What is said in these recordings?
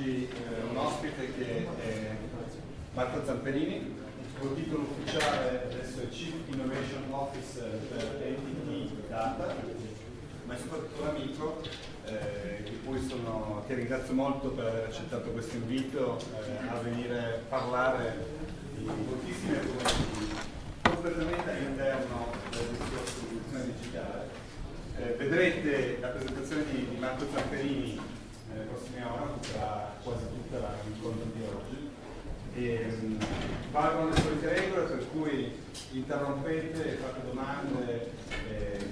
oggi un ospite che è Marco Zamperini, col titolo ufficiale adesso è Chief Innovation Officer per NTT DATA, ma è soprattutto un amico di cui ti ringrazio molto per aver accettato questo invito a venire a parlare di moltissime argomenti completamente all'interno del discorso di produzione digitale. Vedrete la presentazione di Marco Zamperini nelle prossime ore, tra quasi tutta l'incontro di oggi. Parlano le solite regole, per cui interrompete e fate domande,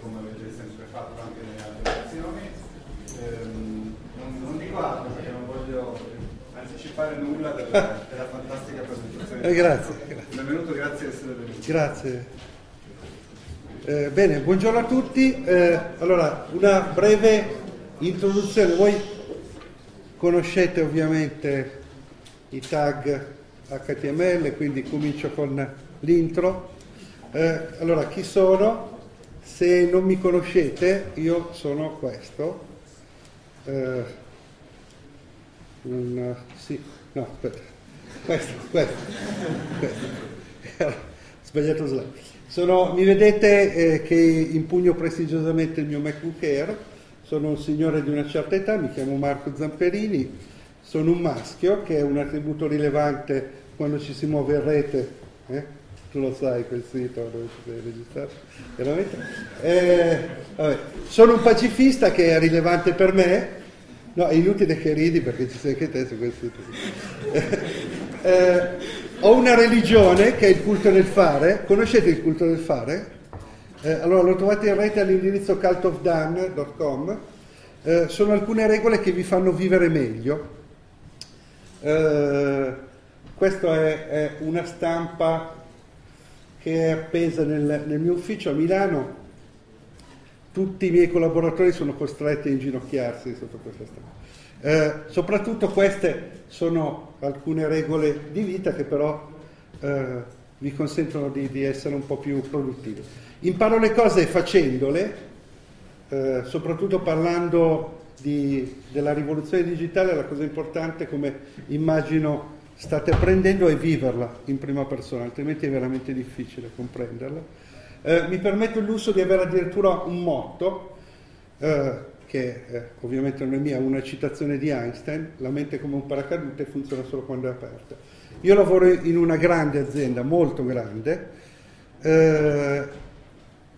come avete sempre fatto anche nelle altre lezioni. Non dico altro perché non voglio anticipare nulla della fantastica presentazione. Grazie. Benvenuto, grazie di essere venuto. Grazie. Bene, buongiorno a tutti. Allora, una breve introduzione. Voi conoscete ovviamente i tag HTML, quindi comincio con l'intro. Allora, chi sono? Se non mi conoscete, io sono questo. Questo. Sbagliato slide. Mi vedete che impugno prestigiosamente il mio MacBook Air, sono un signore di una certa età, mi chiamo Marco Zamperini, sono un maschio che è un attributo rilevante quando ci si muove in rete, tu lo sai quel sito dove ci sei registrato, veramente? Vabbè. Sono un pacifista che è rilevante per me, no, è inutile che ridi perché ci sei anche te su quel sito. Ho una religione che è il culto del fare. Conoscete il culto del fare? Allora lo trovate in rete all'indirizzo cultofdan.com. Sono alcune regole che vi fanno vivere meglio. Questa è una stampa che è appesa nel mio ufficio a Milano. Tutti i miei collaboratori sono costretti a inginocchiarsi sotto questa stampa. Soprattutto queste sono alcune regole di vita che però vi consentono di essere un po' più produttivi. Imparo le cose facendole, soprattutto parlando della rivoluzione digitale. La cosa importante, come immagino state apprendendo, è viverla in prima persona, altrimenti è veramente difficile comprenderla. Mi permetto il lusso di avere addirittura un motto, che ovviamente non è mia, una citazione di Einstein: la mente come un paracadute funziona solo quando è aperta. Io lavoro in una grande azienda, molto grande,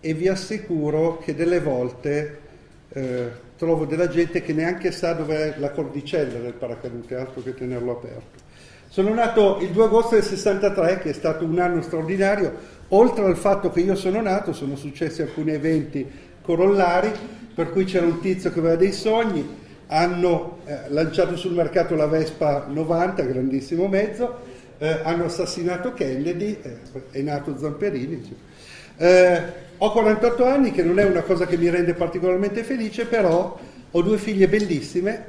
e vi assicuro che delle volte trovo della gente che neanche sa dov'è la cordicella del paracadute, altro che tenerlo aperto. Sono nato il 2 agosto del 63, che è stato un anno straordinario. Oltre al fatto che io sono nato, sono successi alcuni eventi corollari, per cui c'era un tizio che aveva dei sogni, hanno lanciato sul mercato la Vespa 90, grandissimo mezzo, hanno assassinato Kennedy, è nato Zamperini. Ho 48 anni, che non è una cosa che mi rende particolarmente felice, però ho 2 figlie bellissime,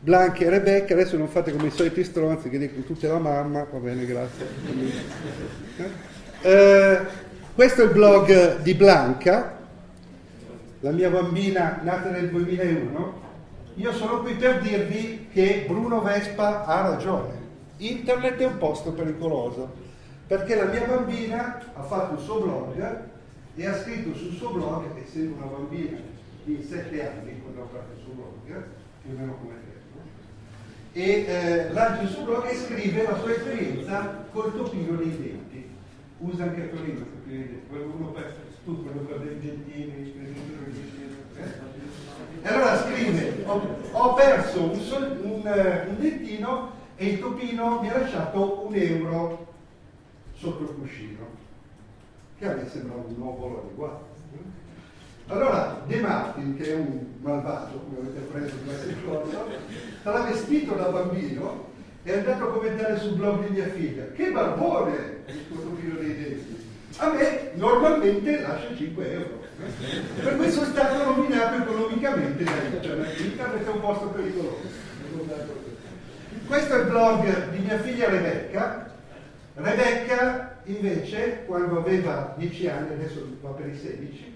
Blanca e Rebecca. Adesso non fate come i soliti stronzi che dicono tutta la mamma, va bene, grazie. Questo è il blog di Blanca, la mia bambina nata nel 2001, io sono qui per dirvi che Bruno Vespa ha ragione. Internet è un posto pericoloso, perché la mia bambina ha fatto il suo blog e ha scritto sul suo blog, essendo una bambina di 7 anni, quando ha fatto il suo blog, più o meno come tempo, e lancia il suo blog e scrive la sua esperienza col topino dei denti. Usa anche il topino dei denti, qualcuno pensa tu quello per dei dentini. E allora scrive: ho perso un dentino e il topino mi ha lasciato €1 sotto il cuscino, che a me sembra un nuovo riguardo. Allora De Martin, che è un malvagio, come avete preso questo giorno, travestito da bambino è andato a commentare sul blog di mia figlia: che barbone il tuo topino dei denti! A me normalmente lascia €5. Per cui sono stato nominato economicamente da internet. L'internet è un posto pericoloso. Questo è il blog di mia figlia Rebecca. Rebecca invece, quando aveva 10 anni, adesso va per i 16,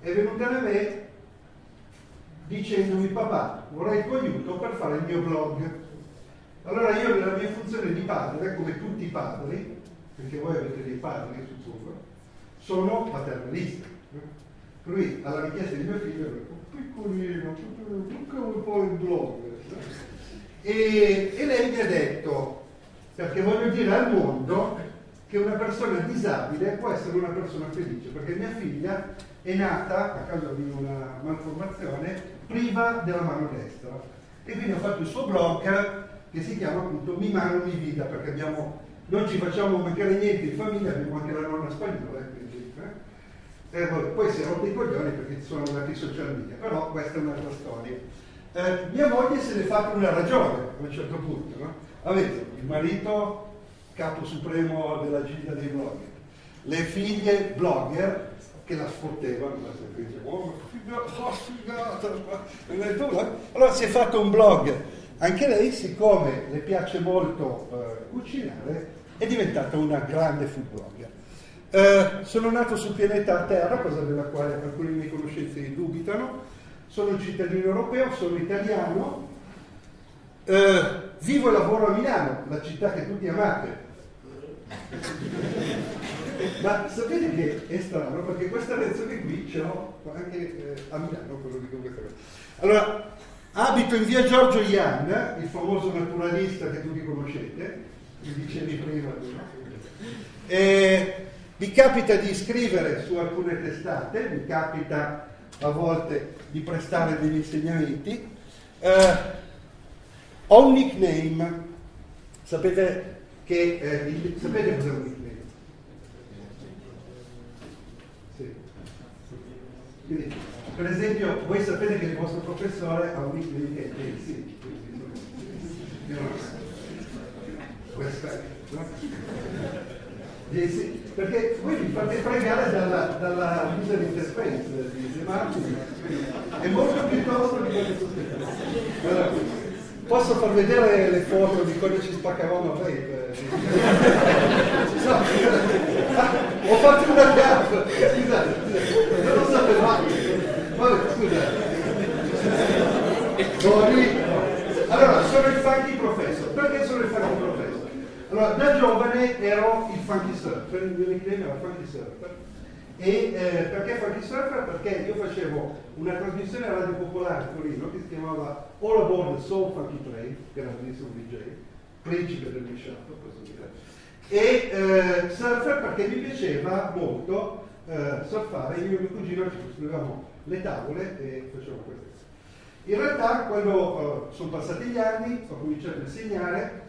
è venuta da me dicendomi: papà, vorrei il tuo aiuto per fare il mio blog. Allora io nella mia funzione di padre, come tutti i padri, perché voi avete dei padri, suppongo, sono paternalista. Lui, alla richiesta di mio figlio, era piccolino, tocca un po' il blog. E lei mi ha detto, perché voglio dire al mondo che una persona disabile può essere una persona felice, perché mia figlia è nata, a causa di una malformazione, priva della mano destra. E quindi ho fatto il suo blog, che si chiama appunto Mi Mano Mi Vita, perché abbiamo, non ci facciamo mancare niente in famiglia, abbiamo anche la nonna spagnola, quindi, poi si è rotto i coglioni perché sono andati in social media, però questa è un'altra storia. Mia moglie se ne è fatta una ragione a un certo punto, no? Avete il marito capo supremo della gilda dei blogger, le figlie blogger che la sfottevano, la serpente, oh ma figata, allora si è fatto un blog. Anche lei, siccome le piace molto cucinare, è diventata una grande food blogger. Sono nato sul pianeta Terra, cosa della quale alcuni miei conoscenti dubitano, sono un cittadino europeo, sono italiano, vivo e lavoro a Milano, la città che tutti amate. Ma sapete che è strano, perché questa lezione qui ce l'ho anche a Milano, quello dico questa cosa. Allora, abito in via Giorgio Ianna, il famoso naturalista che tutti conoscete, mi dicevi prima. Mi capita di scrivere su alcune testate, mi capita a volte di prestare degli insegnamenti. Ho un nickname, sapete che sapete cos'è un nickname? Sì. Quindi, per esempio, voi sapete che il vostro professore ha un nickname, sì, perché voi vi fate fregare dalla user interface di De Martin, è molto piuttosto di quello che sospettate. Allora, posso far vedere le foto di quando ci spaccavamo a Vape? No, ho fatto una gaffa, scusate, non lo sapevate. Vabbè, scusa. Allora, sono il funky professor. Perché sono il funky professor? Allora, da giovane ero il funky surfer, il mio nickname era funky surfer. E perché funky surfer? Perché io facevo una trasmissione alla radio popolare a Torino che si chiamava All Aboard the Soul Funky Train, che era un DJ, principe del misciato, così dire. E surfer perché mi piaceva molto surfare. Io e mio cugino ci costruivamo le tavole e facevano questo. In realtà, quando sono passati gli anni, ho cominciato a insegnare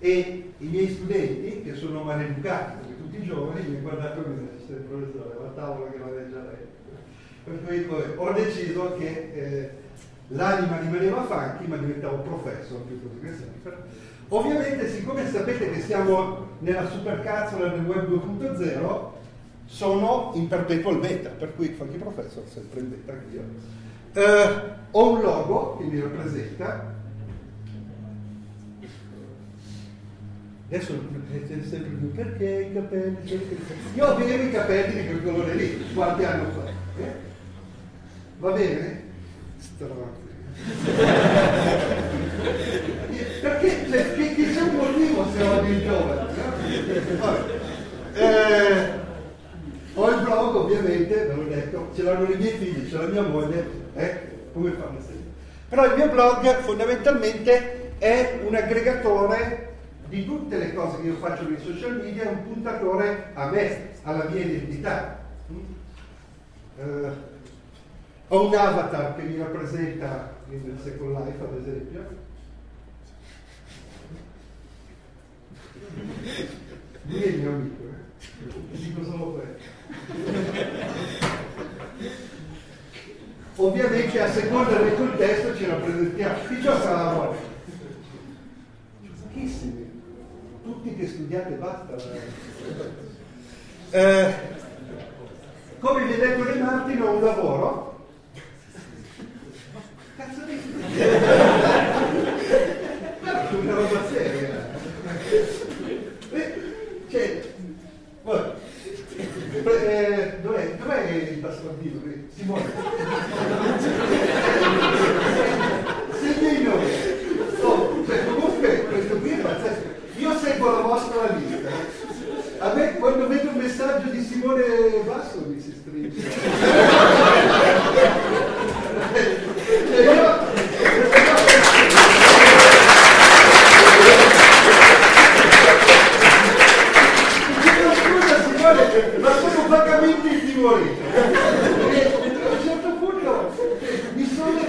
e i miei studenti, che sono maleducati come tutti i giovani, mi hanno guardato e mi hanno detto: professore, la tavola che maneggia lei. Per cui ho deciso che l'anima rimaneva funky, ma diventavo professor piuttosto che sempre. Ovviamente, siccome sapete che siamo nella supercazzola del web 2.0, sono in perpetual beta, per cui funky professor sempre in beta anch'io. Ho un logo che mi rappresenta. Adesso non pensate sempre più perché i capelli. Io avevo i capelli di quel colore lì, quanti anni fa. Va bene? Stronzo. Perché c'è un motivo se ho di giovane. Ho il blog, ovviamente, ve l'ho detto, ce l'hanno i miei figli, ce l'ha mia moglie, come fanno sempre. Però il mio blog fondamentalmente è un aggregatore di tutte le cose che io faccio nei social media, è un puntatore a me, alla mia identità. Ho un avatar che mi rappresenta nel Second Life, ad esempio. Lui è il mio amico, dico solo questo. Ovviamente a seconda del contesto ci rappresentiamo. Chi gioca la roba? Pochissimi. Tutti che studiate basta. Come vi ha detto De Martin, ho un lavoro. Cazzo di... una roba seria. Cioè, vabbè. Dov'è il passaportino? Simone? Segna i nomi. Comunque questo qui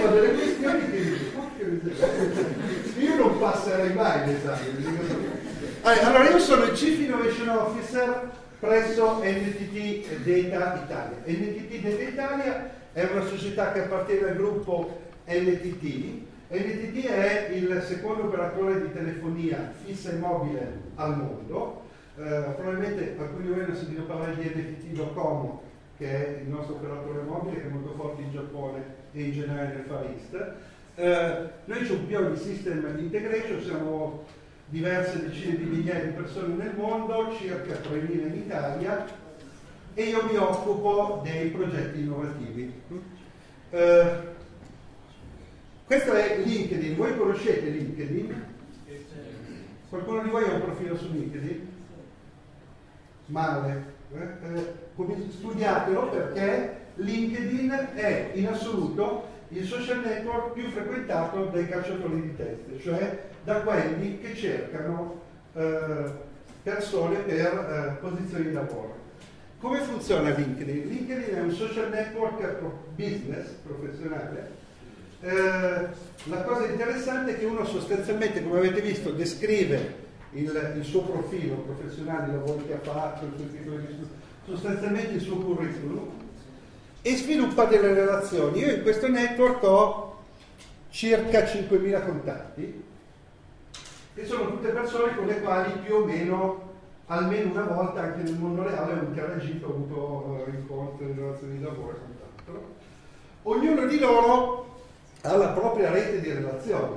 solleva delle questioni che io non passerei mai l'esame. Allora, io sono il Chief Innovation Officer presso NTT DATA Italia. NTT DATA Italia è una società che appartiene al gruppo NTT. NTT è il secondo operatore di telefonia fissa e mobile al mondo. Probabilmente alcuni di voi hanno sentito parlare di NTT.com, che è il nostro operatore mobile, che è molto forte in Giappone e in generale nel Far East. Noi ci occupiamo di System Integration, siamo diverse decine di migliaia di persone nel mondo, circa 3.000 in Italia, e io mi occupo dei progetti innovativi. Questo è LinkedIn. Voi conoscete LinkedIn? Qualcuno di voi ha un profilo su LinkedIn? Male. Studiatelo, perché LinkedIn è in assoluto il social network più frequentato dai cacciatori di teste, cioè da quelli che cercano persone per posizioni di lavoro. Come funziona LinkedIn? LinkedIn è un social network business, professionale. La cosa interessante è che uno sostanzialmente, come avete visto, descrive il suo profilo professionale, i lavori che ha fatto, sostanzialmente il suo curriculum, e sviluppa delle relazioni. Io in questo network ho circa 5.000 contatti, che sono tutte persone con le quali più o meno, almeno una volta anche nel mondo reale, ho interagito, ho avuto incontri, relazioni di lavoro e quant'altro. Ognuno di loro ha la propria rete di relazioni,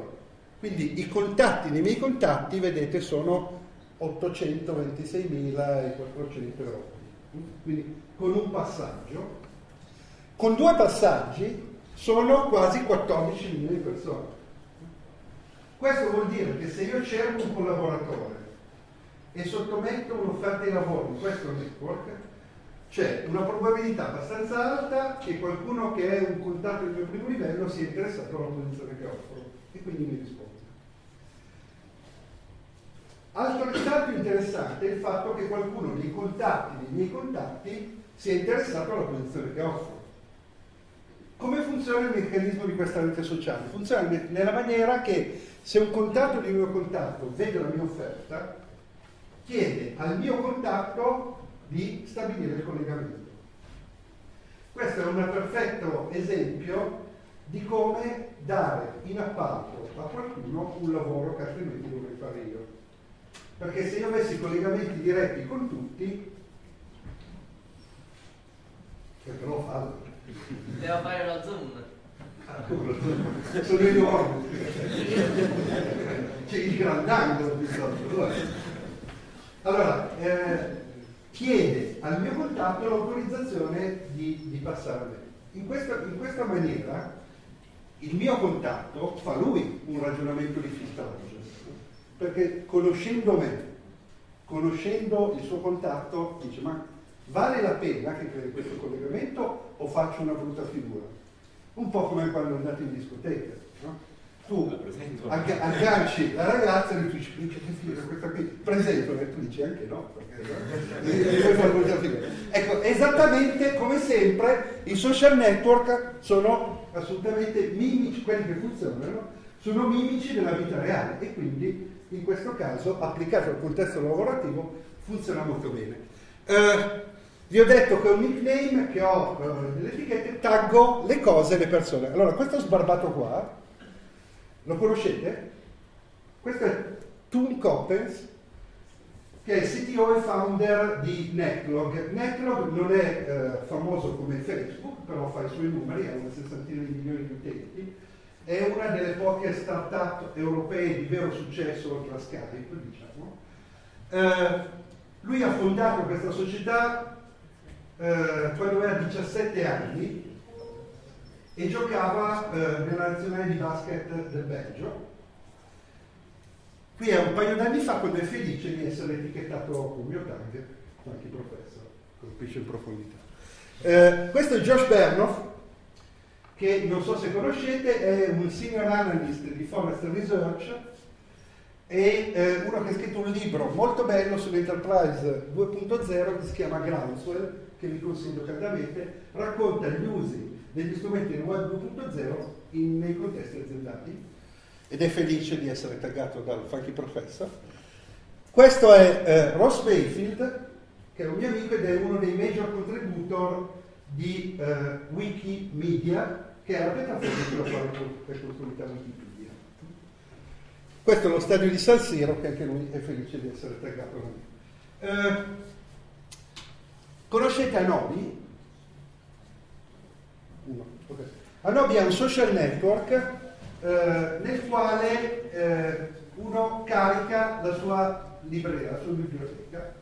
quindi i contatti, nei miei contatti, vedete, sono 826.400, quindi con un passaggio. Con due passaggi sono quasi 14.000 di persone. Questo vuol dire che se io cerco un collaboratore e sottometto un'offerta di lavoro in questo network, c'è una probabilità abbastanza alta che qualcuno che è un contatto del mio primo livello sia interessato alla posizione che offro e quindi mi risponde. Altrettanto più interessante è il fatto che qualcuno dei contatti, dei miei contatti, sia interessato alla posizione che offro. Come funziona il meccanismo di questa rete sociale? Funziona nella maniera che se un contatto di un mio contatto vede la mia offerta, chiede al mio contatto di stabilire il collegamento. Questo è un perfetto esempio di come dare in appalto a qualcuno un lavoro che altrimenti dovrei fare io. Perché se io avessi collegamenti diretti con tutti, che però fallo. Devo fare lo zoom. Ah, sono enorme. C'è il grandangolo di sotto. Allora, chiede al mio contatto l'autorizzazione di passare a me. In questa maniera il mio contatto fa lui un ragionamento di fistaggio, perché conoscendo me, conoscendo il suo contatto, dice: ma vale la pena che crei questo collegamento o faccio una brutta figura? Un po' come quando andate in discoteca, no? Tu agganci la ragazza e tu dici: che figura questa qui? Presento, e tu dici anche no, perché fare brutta figura. Ecco, esattamente come sempre i social network sono assolutamente mimici, quelli che funzionano, sono mimici della vita reale, e quindi in questo caso, applicato al contesto lavorativo, funziona molto bene. Vi ho detto che ho un nickname, che ho delle etichette, taggo le cose e le persone. Allora, questo sbarbato qua, lo conoscete? Questo è Toon Coppens, che è CTO e founder di Netlog. Netlog non è famoso come Facebook, però fa i suoi numeri, ha una sessantina di milioni di utenti, è una delle poche start-up europee di vero successo oltre a Skype, diciamo. Lui ha fondato questa società quando aveva 17 anni e giocava nella nazionale di basket del Belgio. Qui è un paio d'anni fa, quando è felice di essere etichettato con mio target, qualche professor, colpisce in profondità. Questo è Josh Bernoff, che non so se conoscete, è un senior analyst di Forrester Research, e uno che ha scritto un libro molto bello sull'Enterprise 2.0 che si chiama Groundswell, che vi consiglio caldamente. Racconta gli usi degli strumenti del web 2.0 nei contesti aziendali, ed è felice di essere taggato dal Funky Professor. Questo è Ross Mayfield, che è un mio amico ed è uno dei major contributor di Wikimedia, che è la piattaforma sulla quale è costruita Wikipedia. Questo è lo stadio di San Siro, che anche lui è felice di essere taggato da me. Conoscete Anobi? No. Okay. Anobi è un social network nel quale uno carica la sua libreria, la sua biblioteca,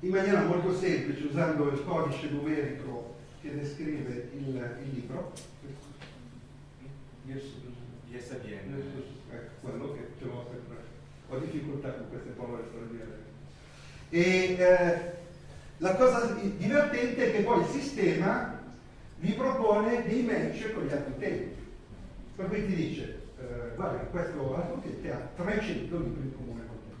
in maniera molto semplice, usando il codice numerico che descrive il libro. ISBN. Quello che ce l'ho sempre. Ho difficoltà con queste parole straniere. E la cosa divertente è che poi il sistema vi propone dei match con gli altri utenti. Per cui ti dice, guarda, questo altro utente ha 300 libri in comune con te.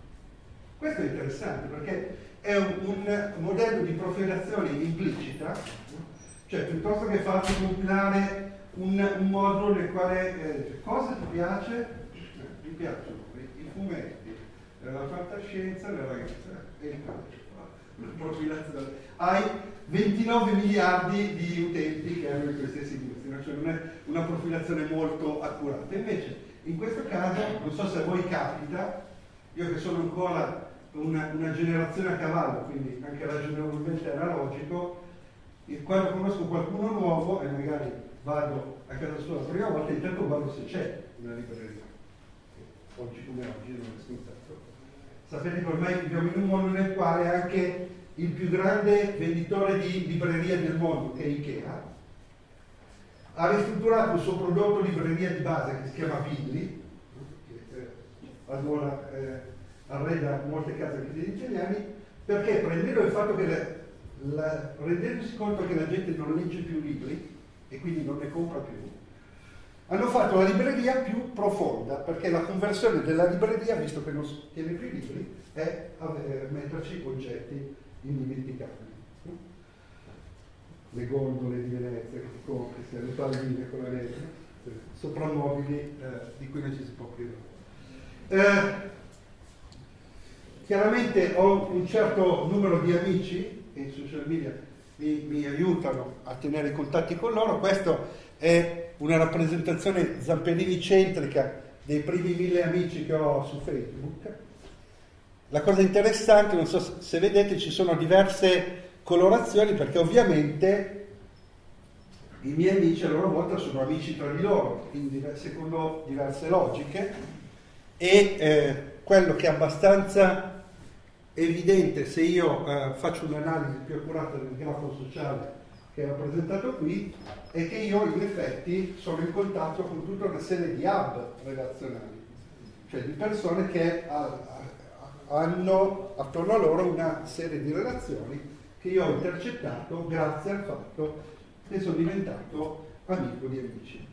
Questo è interessante perché è un modello di profilazione implicita, cioè piuttosto che farti compilare un modulo nel quale cosa ti piace, ti piacciono i fumetti, la fantascienza, la ragazza e il calcio, profilazione. Hai 29 miliardi di utenti che hanno i tuoi stessi gusti, cioè non è una profilazione molto accurata. Invece, in questo caso, non so se a voi capita, io che sono ancora una generazione a cavallo, quindi anche ragionevolmente era logico, quando conosco qualcuno nuovo e magari vado a casa sua la prima volta, intanto guardo se c'è una libreria. Oggi come oggi non è scontato. Sapete che ormai viviamo in un mondo nel quale anche il più grande venditore di libreria del mondo, che è Ikea, ha ristrutturato il suo prodotto libreria di base che si chiama Billy, allora arreda molte case degli italiani, perché prendendo il fatto che rendendosi conto che la gente non legge più libri e quindi non ne compra più, hanno fatto la libreria più profonda, perché la conversione della libreria, visto che non tiene più i libri, è metterci oggetti indimenticabili. Le gondole di Venezia che si compri, le palline con la legge, soprammobili di cui non ci si può privare. Chiaramente ho un certo numero di amici che in social media mi aiutano a tenere i contatti con loro. Questa è una rappresentazione Zamperini-centrica dei primi 1000 amici che ho su Facebook. La cosa interessante, non so se vedete, ci sono diverse colorazioni perché ovviamente i miei amici a loro volta sono amici tra di loro, quindi secondo diverse logiche. E quello che è abbastanza evidente, se io faccio un'analisi più accurata del grafo sociale che è rappresentato qui, è che io in effetti sono in contatto con tutta una serie di hub relazionali, cioè di persone che hanno attorno a loro una serie di relazioni che io ho intercettato grazie al fatto che sono diventato amico di amici.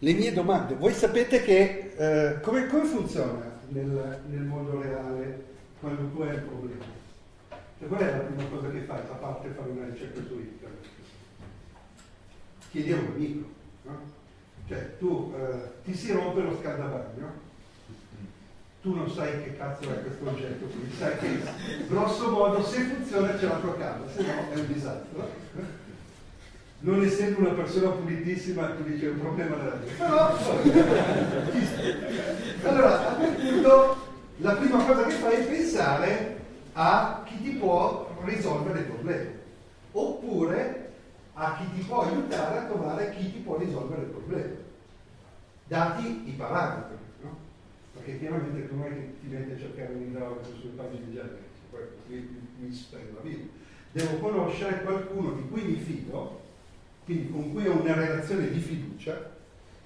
Le mie domande, voi sapete che come funziona nel mondo reale quando tu hai un problema? Cioè, qual è la prima cosa che fai, a parte fare una ricerca su internet? Chiedi a un amico, no? Cioè tu ti si rompe lo scaldabagno, tu non sai che cazzo è questo oggetto, quindi sai che grosso modo se funziona c'è la tua casa, se no è un disastro. Non essendo una persona pulitissima ti dice un problema della vita, però allora a quel punto la prima cosa che fai è pensare a chi ti può risolvere il problema, oppure a chi ti può aiutare a trovare chi ti può risolvere il problema, dati i parametri, no? Perché chiaramente tu non è che ti metti a cercare un grado sulle pagine già, poi mi spendo la vita, devo conoscere qualcuno di cui mi fido, quindi con cui ho una relazione di fiducia,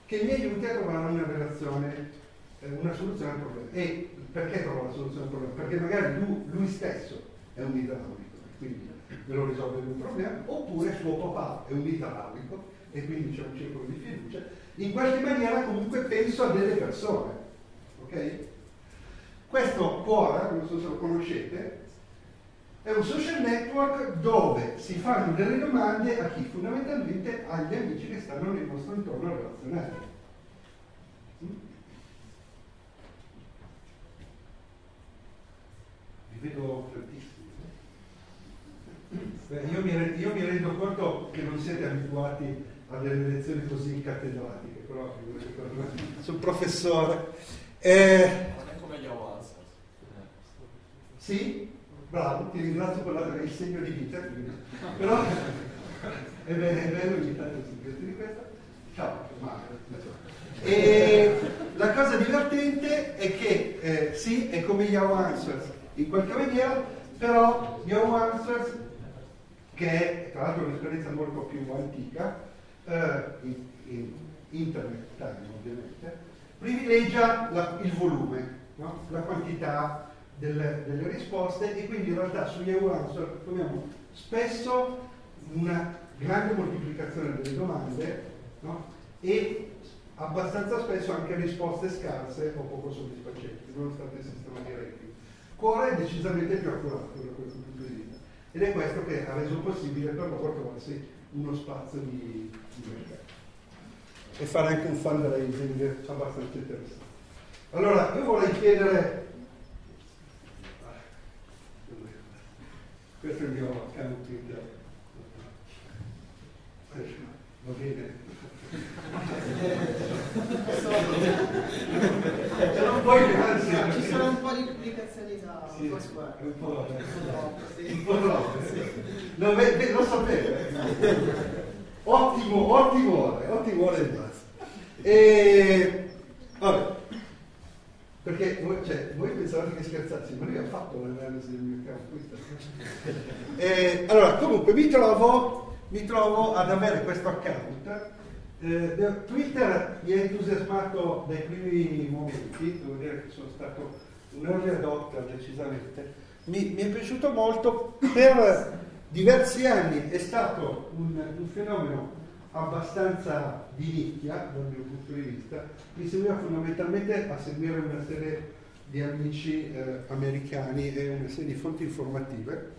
che mi aiuti a trovare una soluzione al problema. E perché trovo la soluzione al problema? Perché magari lui stesso è un idraulico, quindi ve lo risolve il problema, oppure suo papà è un idraulico e quindi c'è un circolo di fiducia. In qualche maniera comunque penso a delle persone, ok? Questo Quora, non so se lo conoscete, È un social network dove si fanno delle domande a chi? Fondamentalmente agli amici che stanno nel vostro intorno relazionale. Vi vedo tantissimi. Beh, io mi rendo conto che non siete abituati a delle lezioni così cattedratiche, però sul professore. Non è come gli awards. Sì? Bravo, ti ringrazio per il segno di vita, quindi. Però è bello ogni tanto sentirti di questa. Ciao, Marco. E la cosa divertente è che sì, è come gli How Answers in qualche maniera, però gli How Answers, che è tra l'altro un'esperienza molto più antica, in internet ovviamente, privilegia il volume, no? La quantità delle risposte, e quindi in realtà sugli How Answers troviamo spesso una grande moltiplicazione delle domande, no? E abbastanza spesso anche risposte scarse o poco soddisfacenti, nonostante il sistema di rating. Cuore è decisamente più accurato da questo punto di vista, ed è questo che ha reso possibile per loro trovarsi uno spazio di mercato e fare anche un fundraising abbastanza interessante. Allora, io vorrei chiedere, questo è il mio canale Twitter, va bene? Non puoi, ci sono un po' di pubblicazioni da Foursquare, sì, un po' lo sapevo. Ottimo ore e basta. E vabbè, perché voi pensavate che scherzassi, ma lui ha fatto l'analisi del mio account. Allora, comunque mi trovo ad avere questo account. Twitter mi ha entusiasmato dai primi momenti, devo dire che sono stato un early adopter decisamente, mi è piaciuto molto, per diversi anni è stato un fenomeno abbastanza di nicchia dal mio punto di vista, mi serviva fondamentalmente a seguire una serie di amici americani e una serie di fonti informative.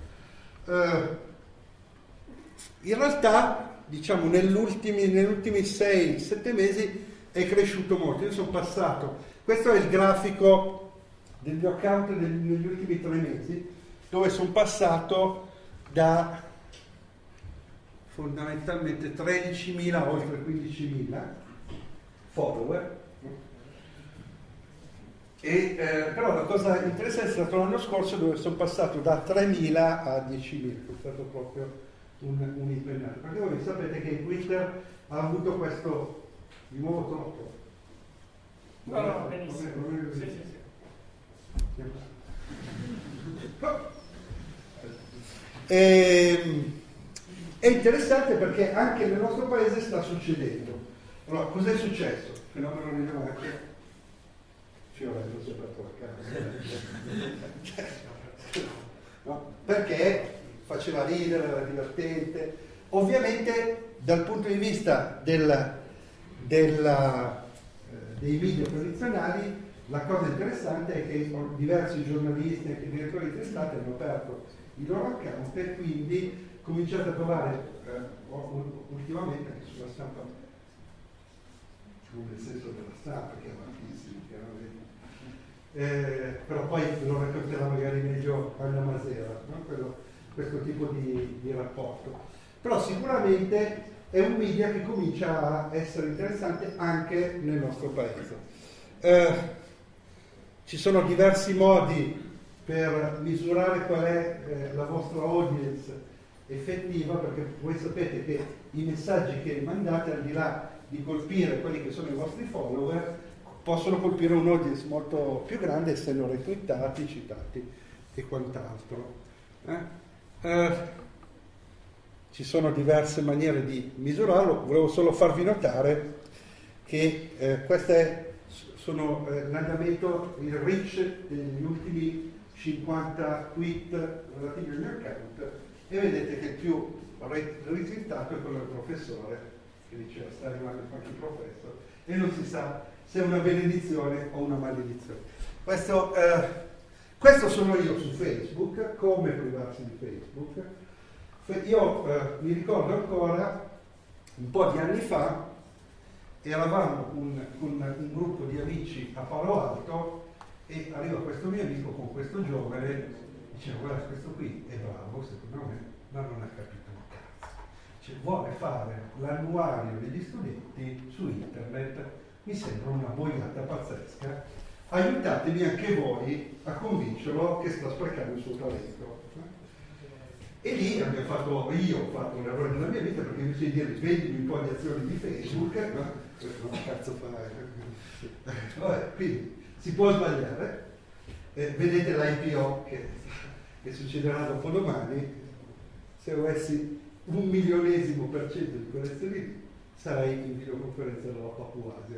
In realtà, diciamo, negli ultimi 6-7 mesi è cresciuto molto. Io sono passato, questo è il grafico del mio account negli ultimi 3 mesi, dove sono passato da fondamentalmente 13.000 a oltre 15.000 follower. E, però la cosa interessante è stata l'anno scorso, dove sono passato da 3.000 a 10.000, è stato proprio un impennato, perché voi sapete che Twitter ha avuto questo, di nuovo troppo. No, benissimo. Sì. È interessante perché anche nel nostro paese sta succedendo. Allora, cos'è successo? Fenomeno rilevante. Fiorenzo si è fatto la casa. No? Perché faceva ridere, era divertente. Ovviamente dal punto di vista dei video tradizionali, la cosa interessante è che diversi giornalisti e direttori di testate hanno aperto i loro account e quindi cominciate a trovare ultimamente anche sulla stampa, nel senso della stampa che è avanti, chiaramente. Però poi lo racconterà magari meglio Anna Masera, no? Questo tipo di rapporto, però sicuramente è un media che comincia a essere interessante anche nel nostro paese. Ci sono diversi modi per misurare qual è la vostra audience effettiva, perché voi sapete che i messaggi che mandate, al di là di colpire quelli che sono i vostri follower, possono colpire un audience molto più grande, essendo retweetati, citati e quant'altro. Ci sono diverse maniere di misurarlo. Volevo solo farvi notare che questo è l'andamento, il reach degli ultimi 50 tweet relativi al mio account, e vedete che il più retweetato è quello del professore, che diceva sta arrivando anche il professore, e non si sa se è una benedizione o una maledizione. Questo Questo sono io su Facebook, come privarsi di Facebook. Io mi ricordo ancora, un po' di anni fa, eravamo un gruppo di amici a Palo Alto e arriva questo mio amico con questo giovane, diceva: guarda, questo qui è bravo, secondo me, ma non ha capito un cazzo. Cioè, vuole fare l'annuario degli studenti su internet, mi sembra una boiata pazzesca, aiutatemi anche voi a convincerlo che sta sprecando il suo talento. E lì abbiamo fatto, io ho fatto un errore nella mia vita, perché invece di dire vendimi un po' di azioni di Facebook, ma questo non cazzo fare. Vabbè, quindi si può sbagliare. Vedete l'IPO che succederà dopo domani. Se avessi 1/1000.000% di quelle azioni lì, sarei in videoconferenza dalla Papua Asia.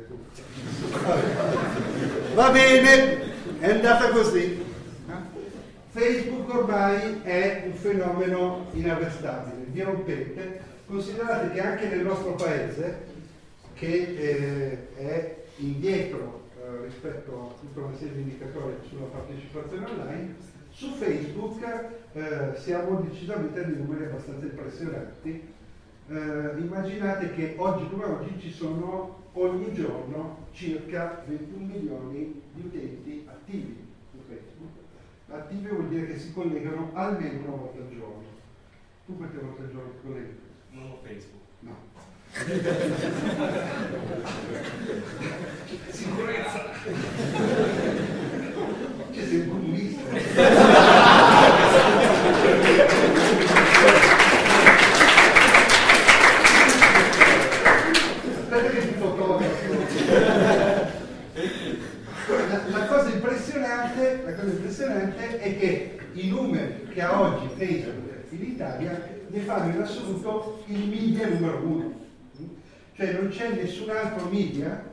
Va bene, è andata così. Facebook ormai è un fenomeno inarrestabile, dirompente. Considerate che anche nel nostro paese, che è indietro rispetto a tutta una serie di indicatori sulla partecipazione online, su Facebook siamo decisamente a numeri abbastanza impressionanti. Immaginate che oggi come oggi ci sono ogni giorno circa 21 milioni di utenti attivi su Facebook. Attivi vuol dire che si collegano almeno una volta al giorno. Tu quante volte al giorno ti colleghi? Non ho Facebook. No. Sicurezza. Cioè sei un comunista. La cosa impressionante è che i numeri che ha oggi Facebook in Italia ne fanno in assoluto il media numero uno. Cioè non c'è nessun altro media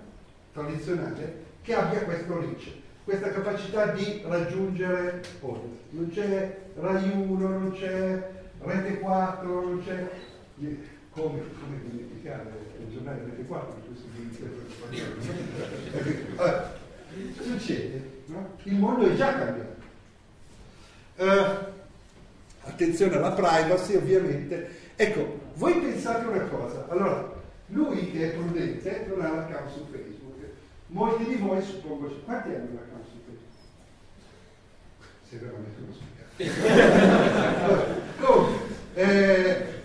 tradizionale che abbia questo reach, questa capacità di raggiungere audience. Non c'è Rai 1, non c'è Rete 4, non c'è... Come dimenticare il giornale Rete 4 di cui si dimentica. Allora, succede, no? Il mondo è già cambiato. Attenzione alla privacy, ovviamente. Ecco, voi pensate una cosa. Allora, lui che è prudente non ha l'account su Facebook. Molti di voi, suppongo, quanti hanno l'account su Facebook? Se veramente lo spiegate.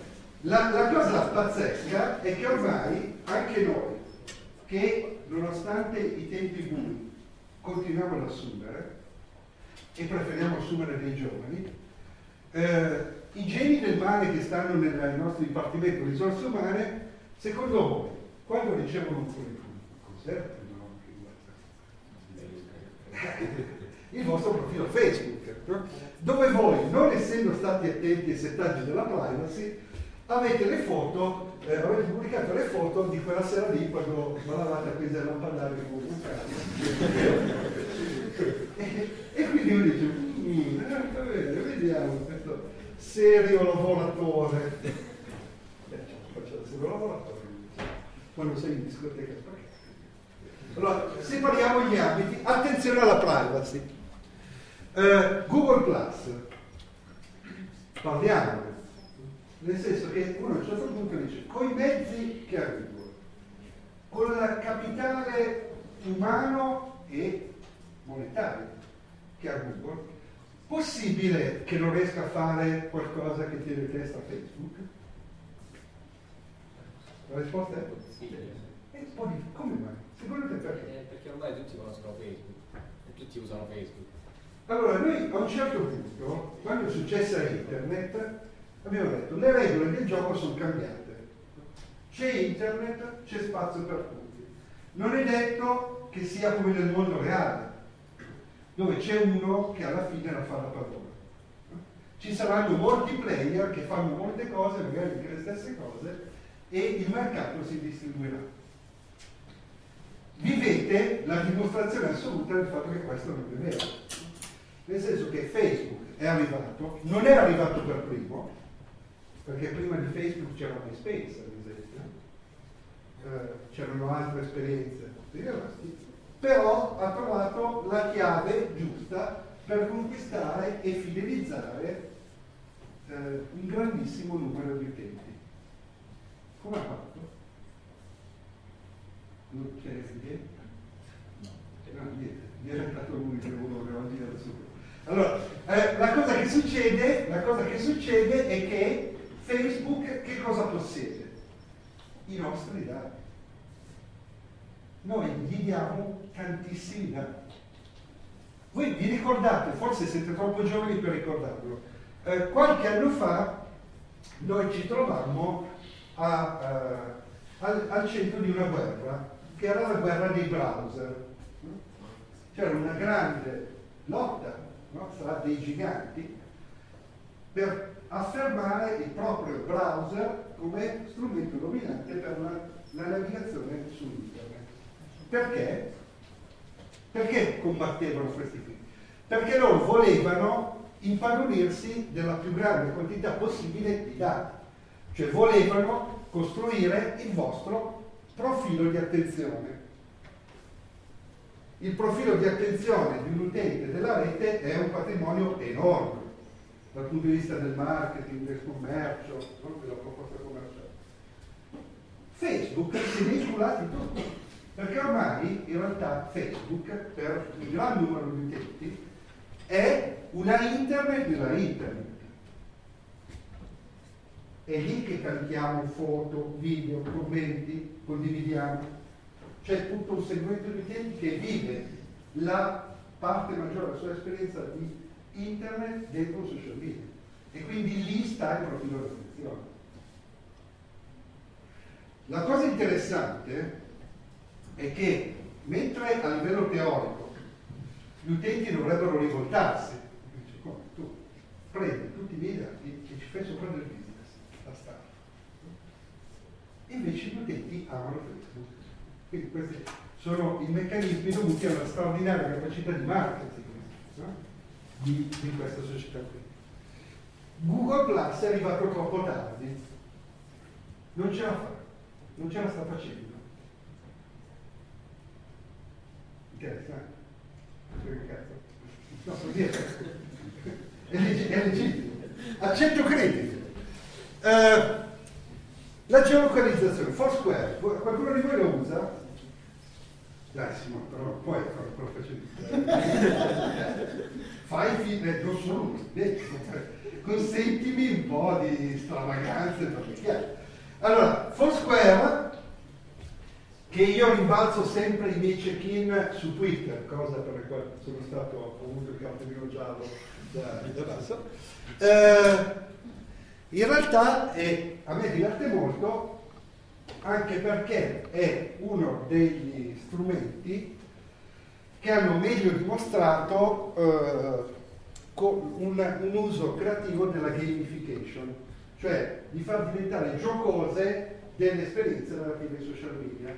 Allora, la cosa pazzesca è che ormai anche noi, che nonostante i tempi bui continuiamo ad assumere e preferiamo assumere dei giovani, i geni del male che stanno nel nostro dipartimento di risorse umane, secondo voi, quando ricevono un curriculum, cos'è il vostro profilo Facebook, dove voi, non essendo stati attenti ai settaggi della privacy, avete le foto, avete pubblicato le foto di quella sera lì quando Malavata prese il lampadario con un cane. E quindi io dico, va bene, vediamo questo serio lavoratore. Faccio da serio lavoratore, quando sei in discoteca. Allora, separiamo gli ambiti, attenzione alla privacy. Google Plus, parliamo. Nel senso che uno a un certo punto dice, coi mezzi che arrivo, con il capitale umano e monetario che ha Google, possibile che non riesca a fare qualcosa che tiene in testa Facebook? La risposta è? Sì. E poi, come mai? Secondo te perché? Perché ormai tutti conoscono Facebook e tutti usano Facebook. Allora, noi a un certo punto, quando è successo a Internet, abbiamo detto, le regole del gioco sono cambiate. C'è internet, c'è spazio per tutti. Non è detto che sia come nel mondo reale, dove c'è uno che alla fine la fa la padrona. Ci saranno molti player che fanno molte cose, magari anche le stesse cose, e il mercato si distribuirà. Vivete la dimostrazione assoluta del fatto che questo non è vero. Nel senso che Facebook è arrivato, non è arrivato per primo, perché prima di Facebook c'era MySpace, ad esempio, c'erano altre esperienze, però ha trovato la chiave giusta per conquistare e fidelizzare un grandissimo numero di utenti. Come ha fatto? Non c'è niente? No, niente, mi era stato lui che voleva dire da solo. Allora, la cosa che succede è che Facebook che cosa possiede? I nostri dati. Noi gli diamo tantissimi dati. Voi vi ricordate, forse siete troppo giovani per ricordarlo, qualche anno fa noi ci trovammo al centro di una guerra, che era la guerra dei browser. C'era una grande lotta, no? Tra dei giganti per affermare il proprio browser come strumento dominante per la navigazione su internet. Perché? Perché combattevano questi qui? Perché loro volevano impadronirsi della più grande quantità possibile di dati, cioè volevano costruire il vostro profilo di attenzione. Il profilo di attenzione di un utente della rete è un patrimonio enorme dal punto di vista del marketing, del commercio, della proposta commerciale. Facebook si è vincolati tutti, perché ormai in realtà Facebook, per un gran numero di utenti, è una internet della internet. È lì che carichiamo foto, video, commenti, condividiamo. C'è tutto un segmento di utenti che vive la parte maggiore della sua esperienza di internet dentro social media, e quindi lì sta il profilo di attenzione. La cosa interessante è che mentre a livello teorico gli utenti dovrebbero rivoltarsi, dice, come tu prendi tutti i miei dati e ci fai sopra del business, la startup, invece gli utenti amano Facebook. Quindi questi sono i meccanismi dovuti alla straordinaria capacità di marketing, no? Di questa società qui. Google Plus è arrivato troppo tardi, non ce la sta facendo. Interessante. Che cazzo? No, così è legittimo. Accetto credito. La geolocalizzazione, Foursquare, qualcuno di voi lo usa? Dai Simone, però poi lo faccio. Fai fine, non sono consentimi un po' di stravaganze, perché allora, Foursquare, che io rimbalzo sempre i miei check-in su Twitter, cosa per la quale sono stato, ho avuto il cartellino giallo da basso, in realtà a me diverte molto, anche perché è uno degli strumenti che hanno meglio dimostrato un uso creativo della gamification, cioè di far diventare giocose delle esperienze relative ai social media,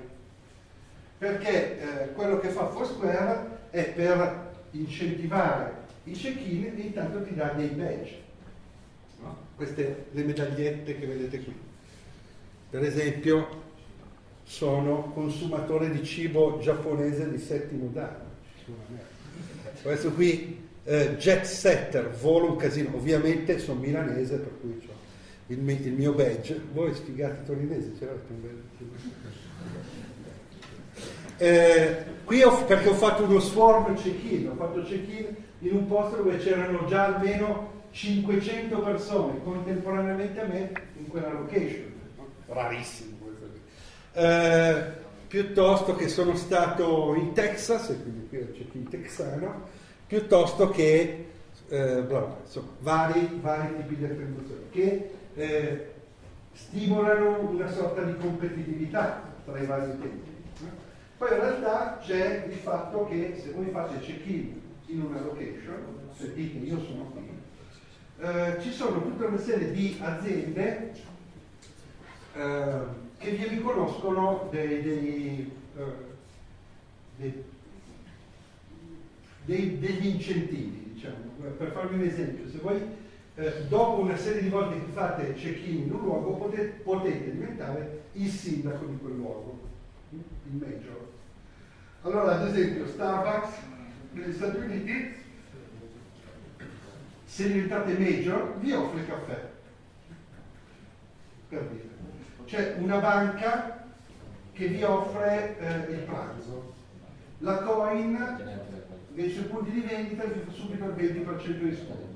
perché quello che fa Foursquare è per incentivare i check-in e intanto ti dà dei badge, no? Queste le medagliette che vedete qui, per esempio, sono consumatore di cibo giapponese di settimo danno. Questo qui, jet setter, volo un casino. Ovviamente sono milanese, per cui ho il mio badge. Voi sfigati torinesi, c'era un bel... qui perché ho fatto uno swarm check-in, ho fatto check-in in un posto dove c'erano già almeno 500 persone contemporaneamente a me in quella location. Rarissimo. Piuttosto che sono stato in Texas, e quindi qui c'è il texano, piuttosto che insomma, vari tipi di attribuzioni che stimolano una sorta di competitività tra i vari utenti. Poi in realtà c'è il fatto che se voi fate check-in in una location, se dite io sono qui, ci sono tutta una serie di aziende che vi riconoscono degli incentivi, diciamo. Per farvi un esempio, se voi dopo una serie di volte che fate check-in in un luogo potete diventare il sindaco di quel luogo, il major. Allora, ad esempio, Starbucks negli Stati Uniti Se diventate major vi offre il caffè, per dire. C'è una banca che vi offre il pranzo, la Coin dei suoi punti di vendita vi fa subito il 20% di risparmio.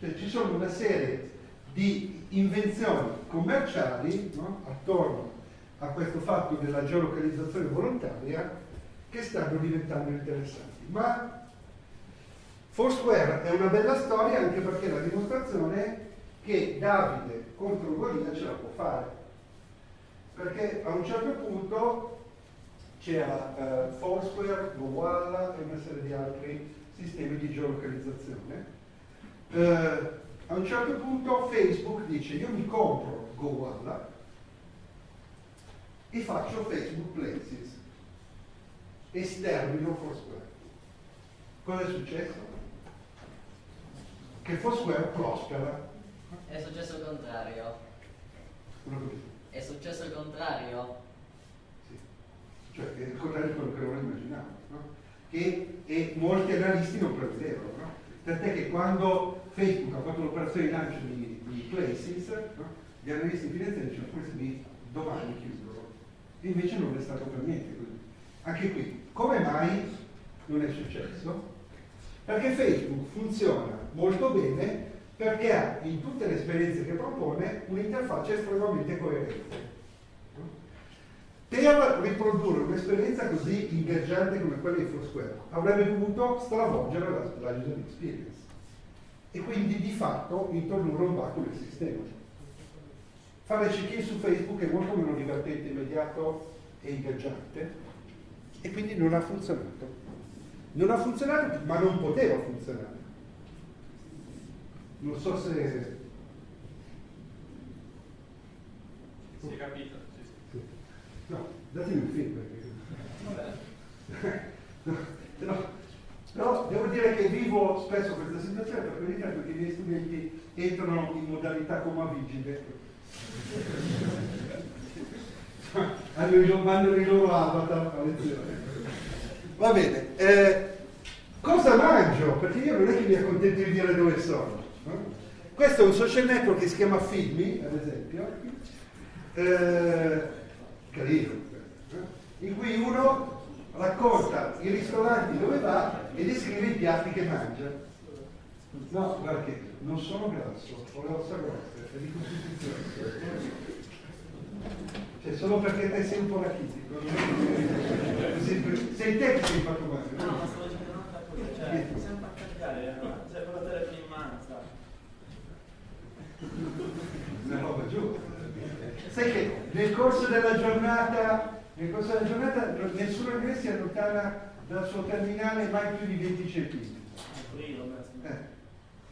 Cioè, ci sono una serie di invenzioni commerciali, no? Attorno a questo fatto della geolocalizzazione volontaria che stanno diventando interessanti. Ma Foursquare è una bella storia anche perché è la dimostrazione che Davide contro Golia ce la può fare, perché a un certo punto c'era Foursquare, GoWalla e una serie di altri sistemi di geolocalizzazione. A un certo punto Facebook dice: io mi compro GoWalla e faccio Facebook Places e stermino Foursquare. Cosa è successo? Che Foursquare prospera. È successo il contrario. È successo il contrario? Sì. Cioè, il contrario è quello che non immaginavo, no? E molti analisti non prevedevano, no? Tant'è che quando Facebook ha fatto l'operazione di lancio di Places, no? Gli analisti finanziari dicevano: questi domani chiudono. E invece non è stato per niente così. Anche qui, come mai non è successo? Perché Facebook funziona molto bene perché ha, in tutte le esperienze che propone, un'interfaccia estremamente coerente. Per riprodurre un'esperienza così ingaggiante come quella di Foursquare avrebbe dovuto stravolgere la user experience e quindi di fatto introdurre un bacio nel sistema. Fare check-in su Facebook è molto meno divertente, immediato e ingaggiante, e quindi non ha funzionato. Non ha funzionato, ma non poteva funzionare. Non so se si è capito. Sì. No, datemi un film perché no, però devo dire che vivo spesso questa situazione, perché ogni tanto i miei studenti entrano in modalità coma vigile. Mandano il loro avatar a lezione. Va bene, cosa mangio? Perché io non è che mi accontento di dire dove sono. Questo è un social network che si chiama Filmi, ad esempio, carino, in cui uno racconta i ristoranti dove va e descrive i piatti che mangia. No, guarda che non sono grasso, ho le ossa grosse, è di costituzione. Cioè, solo perché te sei un po' rachitico. Sei te che sei fatto male. No, ma stavo dicendo un'altra cosa, cioè, sempre a cambiare, cioè, quello della filmanza. Una roba giù. Sai che nel corso della giornata, nessuno di noi si allontana dal suo terminale mai più di 20 centimetri.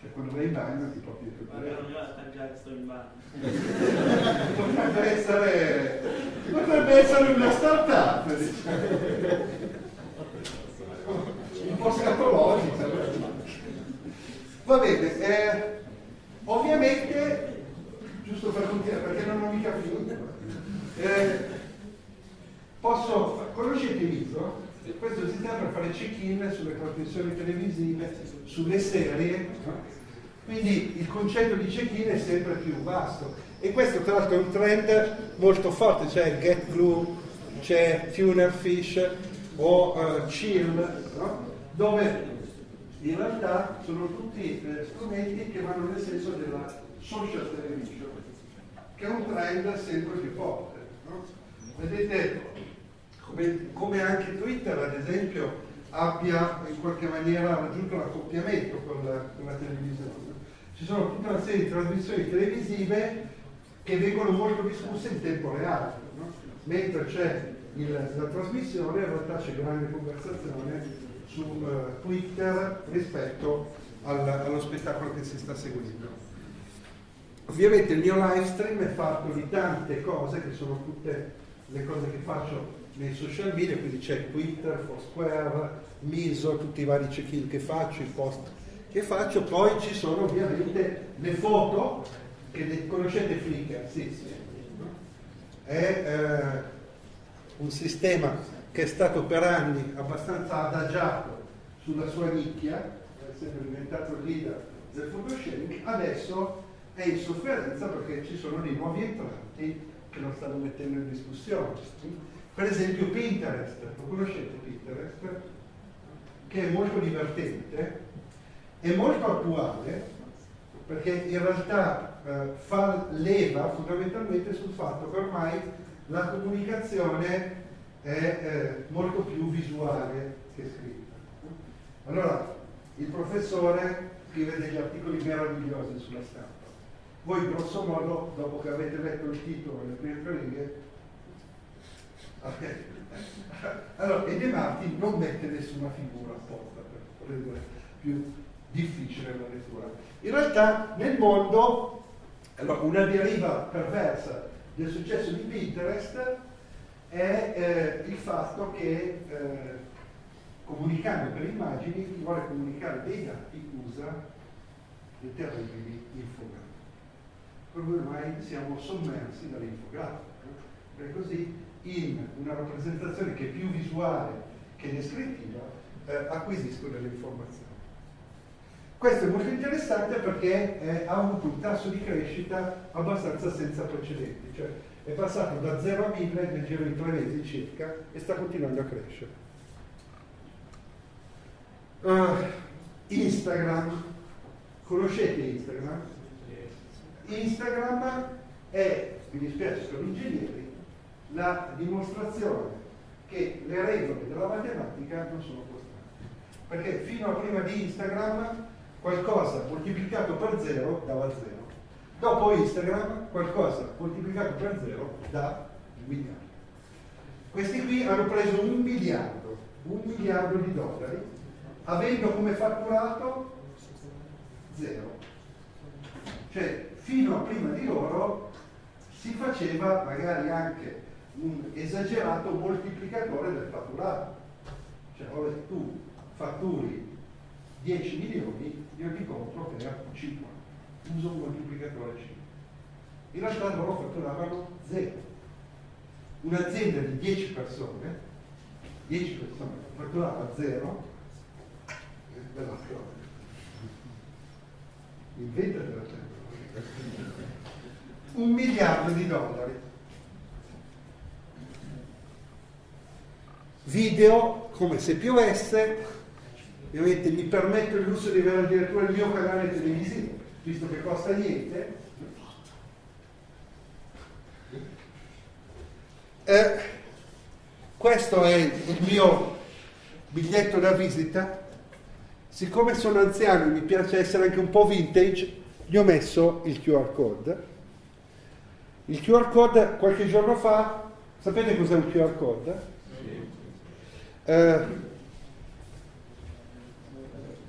Cioè, quando vai in bagno ti porti il problema. Magari non mi va a cambiare, sto in bagno. Potrebbe essere una startup, diciamo. Un po' scatologica. Va bene, ovviamente, giusto per continuare, perché non ho mica finito. Conoscete l'ISO? Questo è un sistema per fare check-in sulle trasmissioni televisive, sulle serie, quindi il concetto di check-in è sempre più vasto e questo tra l'altro è un trend molto forte, c'è il Get Glue, c'è Tunerfish o Chill, no? Dove in realtà sono tutti strumenti che vanno nel senso della social television, che è un trend sempre più forte, no? Vedete come anche Twitter, ad esempio, abbia in qualche maniera raggiunto l'accoppiamento con la televisione. Ci sono tutta una serie di trasmissioni televisive che vengono molto discusse in tempo reale, no? Mentre c'è la trasmissione, in realtà c'è grande conversazione su Twitter rispetto allo spettacolo che si sta seguendo. Ovviamente il mio live stream è fatto di tante cose, che sono tutte le cose che faccio nei social media, quindi c'è Twitter, Foursquare, Miso, tutti i vari check-in che faccio, i post che faccio, poi ci sono ovviamente le foto, che conoscete Flickr, sì. È un sistema che è stato per anni abbastanza adagiato sulla sua nicchia, è sempre diventato leader del photoshaming adesso è in sofferenza perché ci sono dei nuovi entranti che lo stanno mettendo in discussione. Per esempio Pinterest, lo conoscete Pinterest? Che è molto divertente, è molto attuale, perché in realtà fa leva fondamentalmente sul fatto che ormai la comunicazione è molto più visuale che scritta. Allora, il professore scrive degli articoli meravigliosi sulla stampa. Voi grosso modo, dopo che avete letto il titolo e le prime tre righe, allora, e De Martin non mette nessuna figura apposta per rendere più difficile la lettura. In realtà nel mondo, allora, una deriva perversa del successo di Pinterest è il fatto che comunicando per immagini, chi vuole comunicare dei dati usa le terribili infografiche. Per cui ormai siamo sommersi dall'infografica, perché così in una rappresentazione che è più visuale che descrittiva acquisisco delle informazioni. Questo è molto interessante perché ha avuto un tasso di crescita abbastanza senza precedenti, cioè è passato da 0 a 1000 nel giro di 3 mesi circa e sta continuando a crescere. Instagram, conoscete Instagram? Instagram è, mi dispiace sono ingegneri, la dimostrazione che le regole della matematica non sono costanti, perché fino a prima di Instagram qualcosa moltiplicato per 0 dava 0, dopo Instagram qualcosa moltiplicato per 0 dà 1 miliardo. Questi qui hanno preso un miliardo di dollari avendo come fatturato 0, cioè fino a prima di loro si faceva magari anche un esagerato moltiplicatore del fatturato, cioè se tu fatturi 10 milioni io ti compro per 50, uso un moltiplicatore 5. In realtà loro fatturavano 0. Un'azienda di 10 persone fatturava 0, è bella storia. Inventate la tecnologia. 1 miliardo di dollari. Video come se piovesse, ovviamente mi permetto il lusso di avere addirittura il mio canale televisivo, visto che costa niente. Questo è il mio biglietto da visita. Siccome sono anziano e mi piace essere anche un po' vintage, gli ho messo il QR code. Il QR code qualche giorno fa, sapete cos'è un QR code? Sì.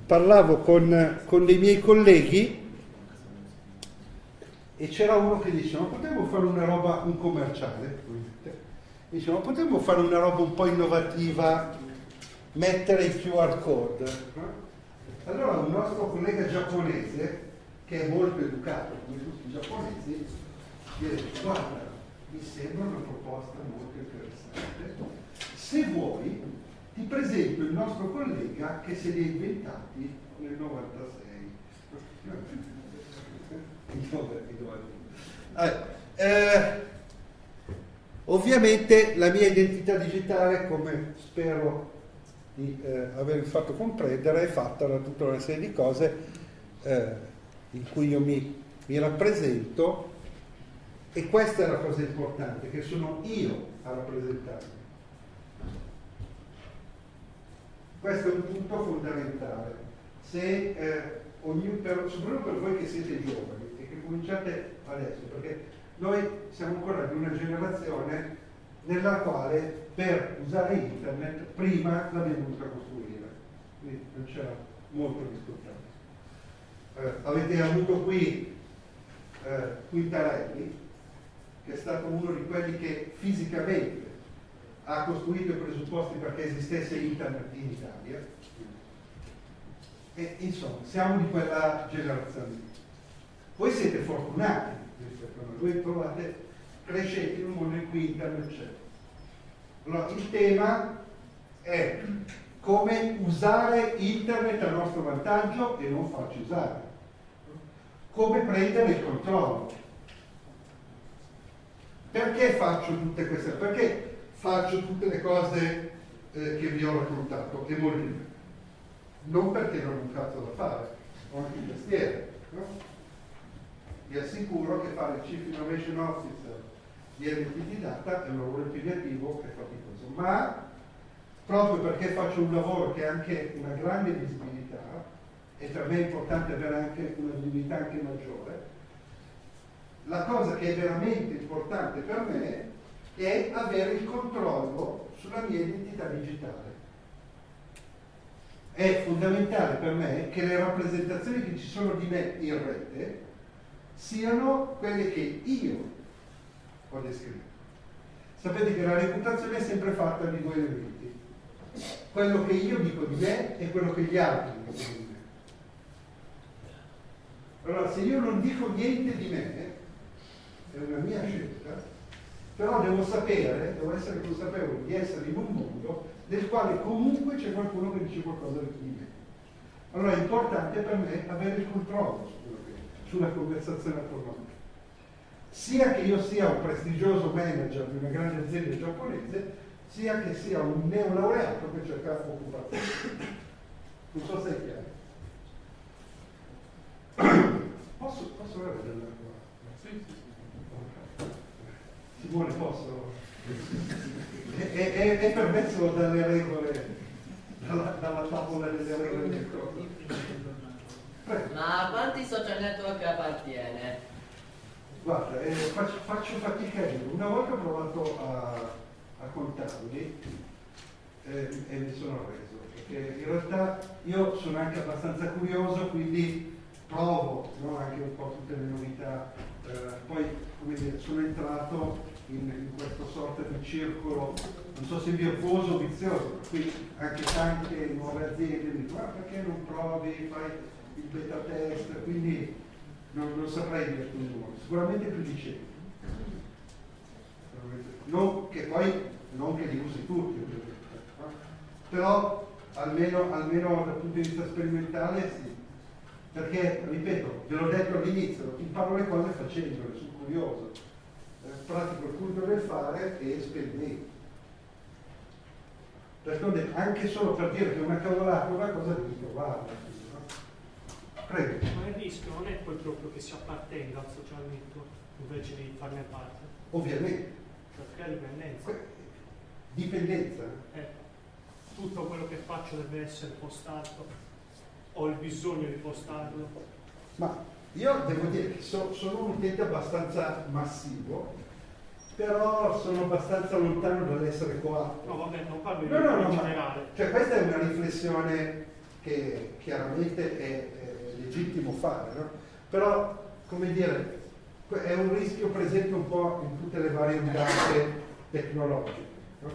Parlavo con dei miei colleghi e c'era uno che diceva: ma potremmo fare una roba, un commerciale, diceva: ma potremmo fare una roba un po' innovativa, mettere il QR code. Allora un nostro collega giapponese, che è molto educato come tutti i giapponesi, guarda, mi sembra una proposta molto interessante, se vuoi ti presento il nostro collega che se li ha inventati nel 96. Allora, ovviamente la mia identità digitale, come spero di aver fatto comprendere, è fatta da tutta una serie di cose in cui io mi rappresento. E questa è la cosa importante, che sono io a rappresentarmi. Questo è un punto fondamentale. Se, soprattutto per voi che siete giovani e che cominciate adesso, perché noi siamo ancora di una generazione nella quale per usare internet prima l'abbiamo dovuta costruire, quindi non c'era molto discutere. Avete avuto qui Quintarelli, che è stato uno di quelli che fisicamente ha costruito i presupposti perché esistesse internet in Italia, e insomma siamo di quella generazione. Voi siete fortunati, voi trovate, crescete in un mondo in cui internet c'è. Allora il tema è come usare internet a nostro vantaggio e non farci usare. come prendere il controllo. Perché faccio tutte queste? Perché faccio tutte le cose che vi ho raccontato e molte? Non perché non ho un cazzo da fare, ho anche il mestiere, no? Vi assicuro che fare il Chief Innovation Officer di NTT DATA è un lavoro impegnativo e faticoso, ma proprio perché faccio un lavoro che ha anche una grande visibilità e per me è importante avere anche una visibilità anche maggiore, la cosa che è veramente importante per me è avere il controllo sulla mia identità digitale. È fondamentale per me che le rappresentazioni che ci sono di me in rete siano quelle che io ho descritto. Sapete che la reputazione è sempre fatta di due elementi: quello che io dico di me e quello che gli altri dicono di me. Allora, se io non dico niente di me, è una mia scelta, però devo sapere, devo essere consapevole di essere in un mondo nel quale comunque c'è qualcuno che dice qualcosa di me. Allora è importante per me avere il controllo sulla conversazione attorno, sia che io sia un prestigioso manager di una grande azienda giapponese, sia che sia un neolaureato che cerca di occuparsi. Non so se è chiaro. Posso avere della qua? Sì, sì. Simone, posso? È permesso dalle regole, dalla tavola delle regole del corpo. Ma a quanti social network appartiene? Guarda, faccio fatica io. Una volta ho provato a contarli e mi sono arreso, perché in realtà io sono anche abbastanza curioso, quindi provo, no, anche un po' tutte le novità. Poi, come dire, sono entrato in questa sorta di circolo, non so se virtuoso o vizioso, per cui anche tante nuove aziende mi dicono: ah, perché non provi, fai il beta test, quindi non saprei dire più di nuovo, sicuramente più di 100. Non che li usi tutti, ovviamente, però almeno dal punto di vista sperimentale sì, perché, ripeto, ve l'ho detto all'inizio, imparo le cose facendole, sono curioso, pratico il culto del fare e sperimento. Perché anche solo per dire che una cavolata è una cosa di provare. Prego. Ma il rischio non è poi proprio che si appartenga al social network invece di farne parte? Ovviamente. Perché è dipendenza. Dipendenza? Tutto quello che faccio deve essere postato, ho il bisogno di postarlo. Ma io devo dire che sono un utente abbastanza massivo, però sono abbastanza lontano dall'essere coatto. No, vabbè, non parlo di generale. Ma, cioè, questa è una riflessione che chiaramente è legittimo fare, no? Però, come dire, è un rischio presente un po' in tutte le varie varianti tecnologiche, no?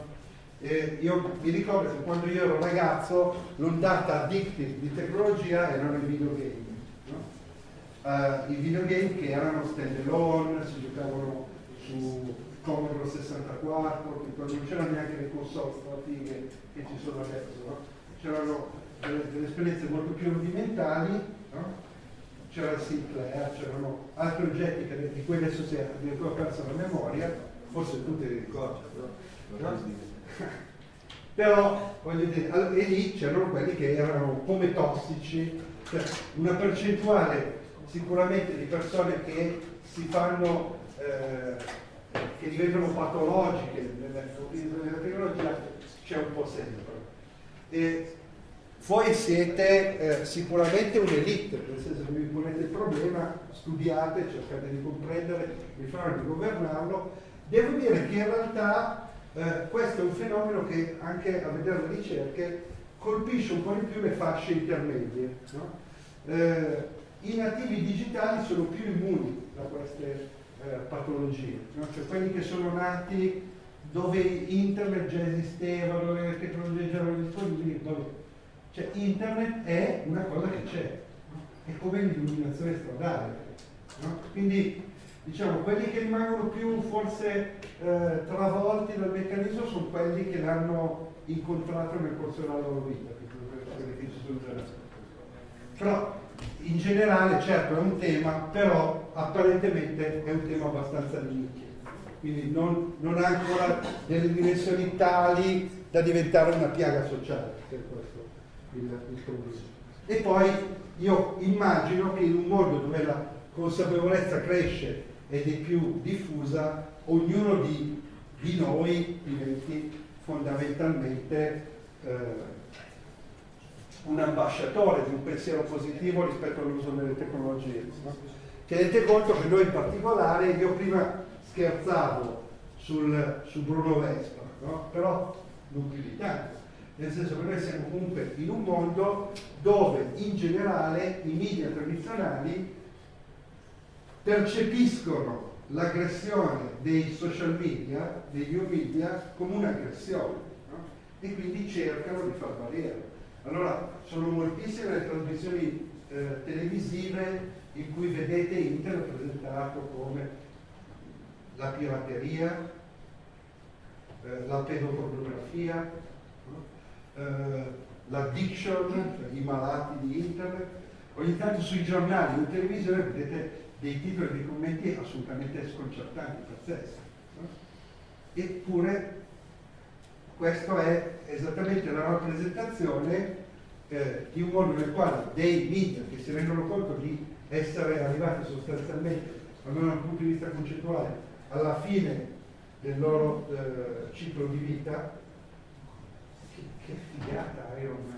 E io mi ricordo che quando io ero ragazzo l'ondata addictive di tecnologia erano i videogame, no? I videogame che erano stand alone, si giocavano su Commodore 64, non c'erano neanche le console strategiche che ci sono adesso, no? C'erano delle esperienze molto più rudimentali, no? C'era il Sinclair, c'erano altri oggetti di cui adesso si è perso la memoria, forse tu te li ricordi, no? Però voglio dire, e lì c'erano quelli che erano come tossici, cioè una percentuale sicuramente di persone che si fanno che diventano patologiche nella tecnologia c'è un po' sempre. Voi siete sicuramente un'elite, nel senso che vi ponete il problema, studiate, cercate di comprendere, di farlo, di governarlo. Devo dire che in realtà questo è un fenomeno che anche a vedere le ricerche colpisce un po' di più le fasce intermedie, no? I nativi digitali sono più immuni da queste patologie, no? Cioè quelli che sono nati dove internet già esisteva, dove le tecnologie già erano disponibili, cioè internet è una cosa che c'è, no? È come l'illuminazione stradale, no? Quindi diciamo quelli che rimangono più forse travolti dal meccanismo sono quelli che l'hanno incontrato nel corso della loro vita, però in generale, certo è un tema, però apparentemente è un tema abbastanza di nicchia, quindi non ha ancora delle dimensioni tali da diventare una piaga sociale, per questo il problema. E poi io immagino che in un mondo dove la consapevolezza cresce ed è più diffusa, ognuno di noi diventi fondamentalmente un ambasciatore di un pensiero positivo rispetto all'uso delle tecnologie, no? Tenete conto che noi in particolare, io prima scherzavo su Bruno Vespa, no? Però non più di tanto, nel senso che noi siamo comunque in un mondo dove in generale i media tradizionali percepiscono l'aggressione dei social media, dei new media, come un'aggressione, no? E quindi cercano di far barriera. Allora, sono moltissime le trasmissioni televisive in cui vedete internet presentato come la pirateria, la pedopornografia, no? L'addiction, cioè i malati di internet. Ogni tanto sui giornali, in televisione, vedete dei titoli e dei commenti assolutamente sconcertanti, pazzeschi, no? Eppure questo è esattamente la rappresentazione di un mondo nel quale dei media che si rendono conto di essere arrivati sostanzialmente, almeno dal punto di vista concettuale, alla fine del loro ciclo di vita, che figata, io non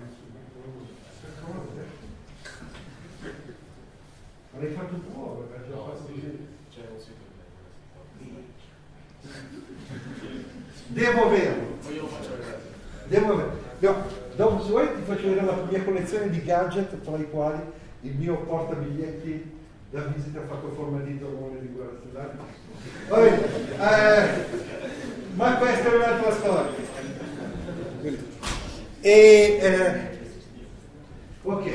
avrei fatto un po', c'è un sito devo averlo, devo averlo, no, dopo se vuoi ti faccio vedere la mia collezione di gadget, tra i quali il mio portabiglietti da visita fatto forma di ormone di guerra stellare. Vabbè, ma questa è un'altra storia. Ok.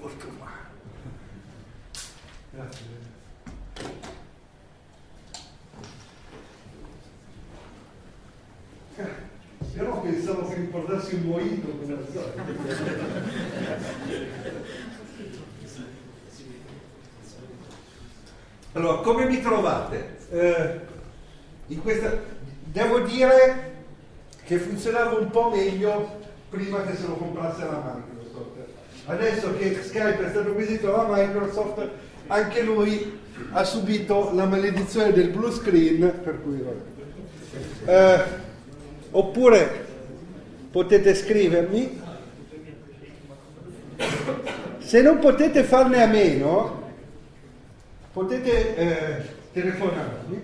Porco mano. Grazie. Però pensavo che mi portassi un mojito come al solito. Allora, come mi trovate? In questa devo dire che funzionava un po' meglio prima che se lo comprasse la Microsoft. Adesso che Skype è stato acquisito dalla Microsoft, anche lui ha subito la maledizione del blue screen, per cui oppure potete scrivermi. Se non potete farne a meno, potete telefonarmi,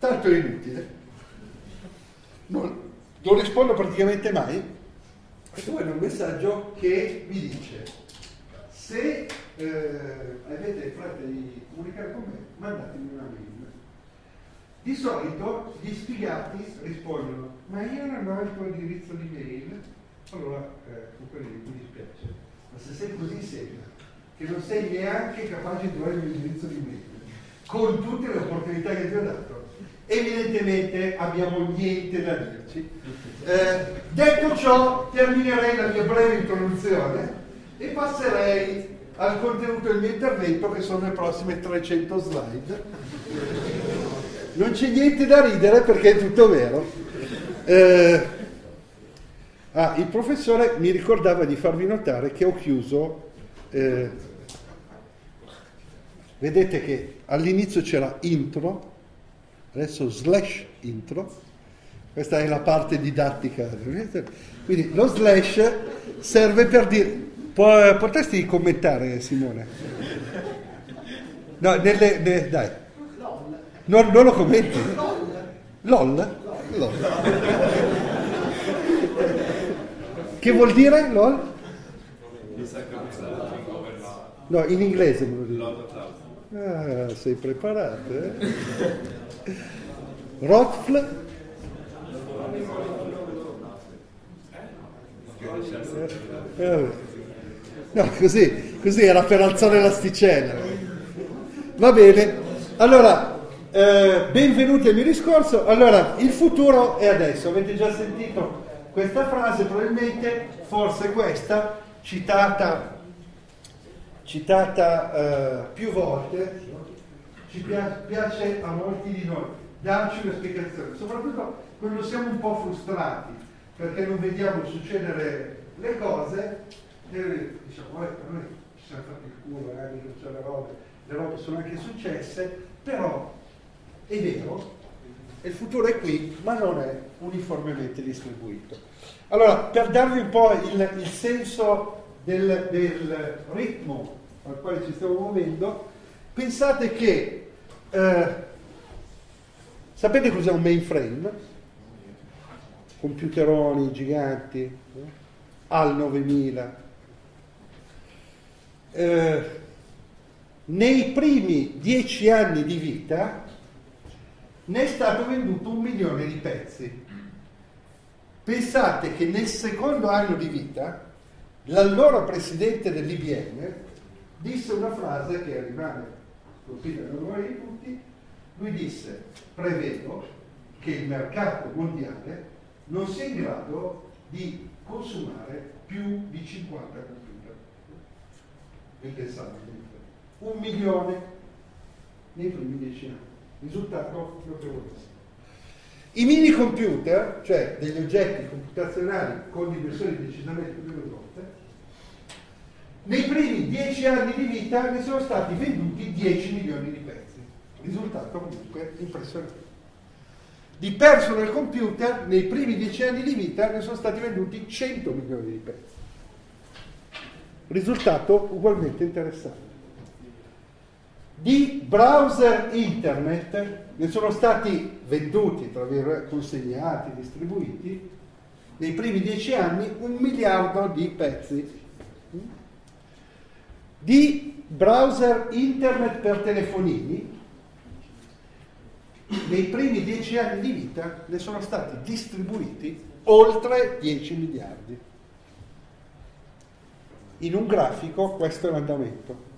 tanto è inutile, non rispondo praticamente mai. Questo è un messaggio che mi dice: se avete fretta di comunicare con me, mandatemi una mail. Di solito gli sfigati rispondono: ma io non ho il tuo indirizzo di mail. Allora mi dispiace, ma se sei così seria che non sei neanche capace di trovare l'indirizzo di mail, con tutte le opportunità che ti ho dato, evidentemente abbiamo niente da dirci. Detto ciò, terminerei la mia breve introduzione e passerei al contenuto del mio intervento, che sono le prossime 300 slide. Non c'è niente da ridere perché è tutto vero. Il professore mi ricordava di farvi notare che ho chiuso. Vedete che all'inizio c'era intro, adesso slash intro, questa è la parte didattica, quindi lo slash serve per dire. Potresti commentare, Simone? No, dai. Non lo commenti? LOL? LOL. Che vuol dire LOL? No, in inglese me lo dico. Ah, sei preparato, eh? Rotfl? No, così era per alzare l'asticella. Va bene, allora, benvenuti al mio discorso. Allora, il futuro è adesso, avete già sentito questa frase, probabilmente forse questa citata più volte ci piace a molti di noi. Darci una spiegazione, soprattutto quando siamo un po' frustrati perché non vediamo succedere le cose e diciamo, per noi ci siamo fatti il culo, magari non c'è le robe sono anche successe, però è vero, il futuro è qui, ma non è uniformemente distribuito. Allora, per darvi un po' il senso del ritmo al quale ci stiamo muovendo, pensate che sapete cos'è un mainframe? Computeroni giganti, AL 9000. Nei primi 10 anni di vita ne è stato venduto 1 milione di pezzi. Pensate che nel secondo anno di vita l'allora presidente dell'IBM disse una frase che rimane colpita nella memoria di tutti. Lui disse: prevedo che il mercato mondiale non sia in grado di consumare più di 50 computer. Impensabile. 1 milione nei primi 10 anni. Risultato notevolissimo. I mini computer, cioè degli oggetti computazionali con dimensioni decisamente più ridotte, nei primi 10 anni di vita ne sono stati venduti 10 milioni di pezzi. Risultato comunque impressionante. Di personal computer nei primi 10 anni di vita ne sono stati venduti 100 milioni di pezzi. Risultato ugualmente interessante. Di browser internet ne sono stati venduti, consegnati, distribuiti nei primi 10 anni 1 miliardo di pezzi. Di browser internet per telefonini nei primi 10 anni di vita ne sono stati distribuiti oltre 10 miliardi. In un grafico questo è l'andamento.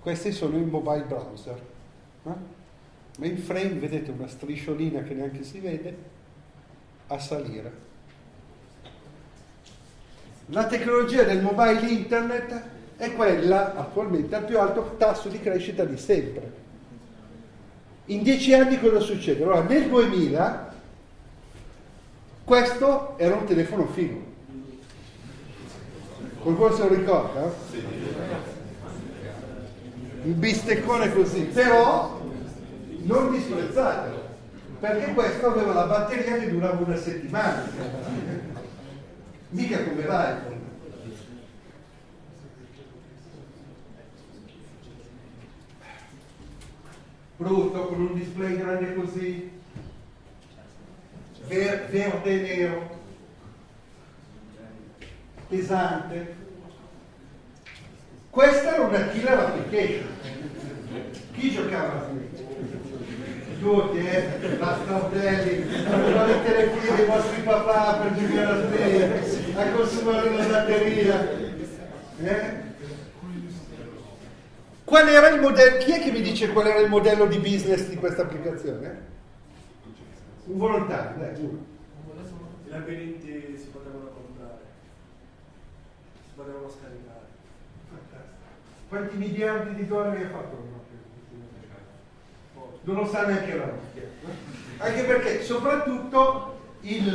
Questi sono i mobile browser. Mainframe, vedete una strisciolina che neanche si vede, a salire. La tecnologia del mobile internet è quella attualmente al più alto tasso di crescita di sempre. In 10 anni cosa succede? Allora, nel 2000 questo era un telefono filo. Qualcuno se lo ricorda? Un bisteccone così, però non disprezzatelo, perché questo aveva la batteria che durava 1 settimana, mica come l'iPhone. Brutto, con un display grande così, verde e nero, pesante. Questa era una killer application. Chi giocava? Tutti, la Staudelli, a le telefoni dei vostri papà per giocare alla sveglia, a consumare la batteria. Qual era il modello? Chi è che mi dice qual era il modello di business di questa applicazione? Un volontario, dai, uno. I labirinti si potevano comprare, si potevano scaricare. Fantastico. Quanti miliardi di dollari ha fatto uno? Non lo sa neanche la macchina. Anche perché, soprattutto, in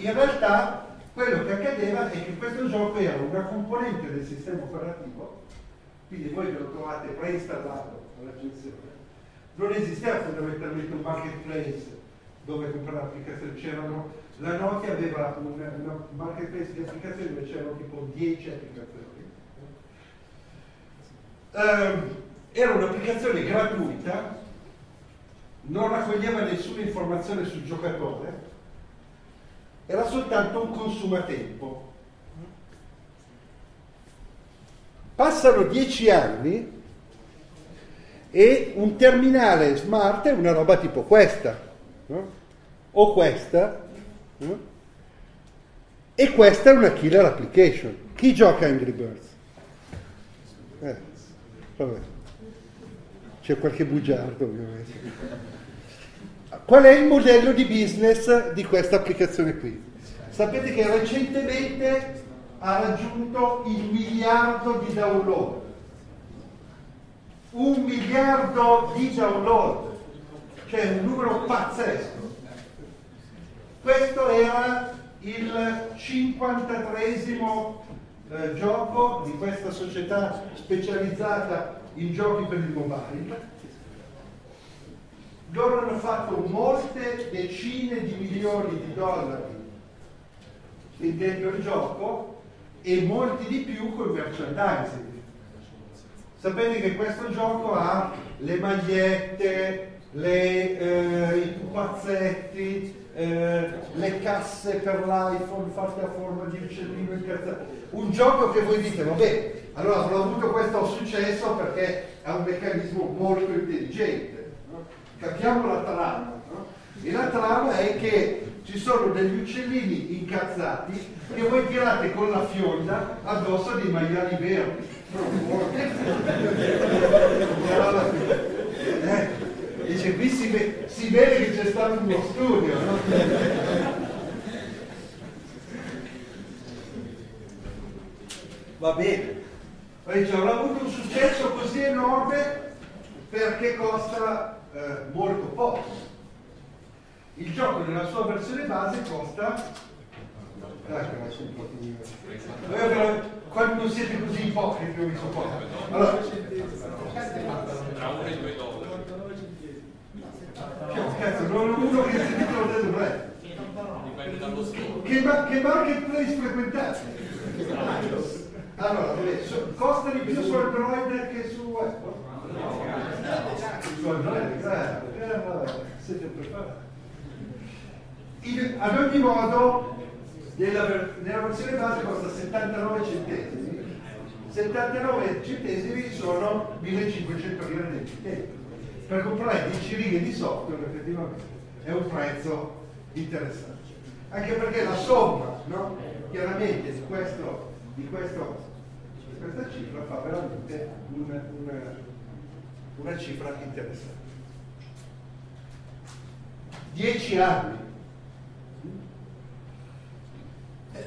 realtà quello che accadeva è che questo gioco era una componente del sistema operativo. Quindi voi ve lo trovate preinstallato all'agenzia. Non esisteva fondamentalmente un marketplace dove comprare applicazioni. C'erano, la Nokia aveva un marketplace di applicazioni dove c'erano tipo 10 applicazioni. Era un'applicazione gratuita, non raccoglieva nessuna informazione sul giocatore, era soltanto un consumatempo. Passano 10 anni e un terminale smart è una roba tipo questa, no? O questa, no? E questa è una killer application. Chi gioca Angry Birds? Vabbè. C'è qualche bugiardo ovviamente. Qual è il modello di business di questa applicazione qui? sapete che recentemente ha raggiunto il 1 miliardo di download. 1 miliardo di download, cioè un numero pazzesco. Questo era il 53° gioco di questa società specializzata in giochi per il mobile. Loro hanno fatto molte decine di milioni di dollari vendendo il gioco e molti di più con il merchandising. Sapete che questo gioco ha le magliette, i pupazzetti, le casse per l'iPhone fatte a forma di uccellino incazzato. Un gioco che voi dite, vabbè, allora avrò avuto questo successo perché ha un meccanismo molto intelligente. No? Capiamo la trama. No? E la trama è che ci sono degli uccellini incazzati che voi tirate con la fionda addosso dei maiali verdi. Dice, qui si vede che c'è stato uno studio, no? Va bene, hanno avuto un successo così enorme perché costa molto poco. Il gioco nella sua versione base costa... Quando siete così ipocriti, io mi so poco. Allora, tra $1 e $2. Che cazzo, non è uno che si ricorda del re. Dipende dallo scopo. Che marketplace frequentate? Allora, costa di più su Android che su Apple? No. Su Android, esatto. Siete preparati. Ad ogni modo, nella versione base costa 79 centesimi. 79 centesimi sono 1500 lire nel tempo. Per comprare 10 righe di software effettivamente è un prezzo interessante. Anche perché la somma, no? Chiaramente di questa cifra fa veramente una cifra interessante. 10 anni.